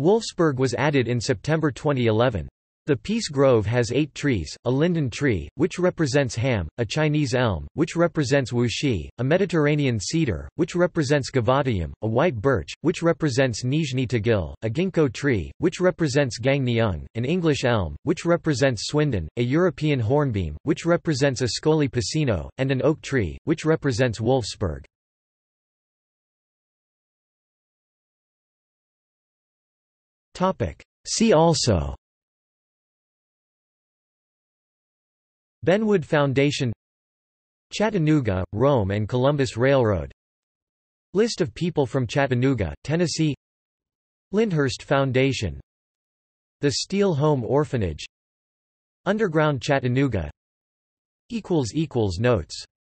Wolfsburg was added in September twenty eleven. The Peace Grove has eight trees: a linden tree, which represents Ham, a Chinese elm, which represents Wuxi, a Mediterranean cedar, which represents Givataim, a white birch, which represents Nizhny Tagil, a ginkgo tree, which represents Gangneung, an English elm, which represents Swindon, a European hornbeam, which represents Ascoli Piceno, and an oak tree, which represents Wolfsburg. See also: Benwood Foundation, Chattanooga, Rome and Columbus Railroad, List of people from Chattanooga, Tennessee, Lyndhurst Foundation, The Steele Home Orphanage, Underground Chattanooga. Notes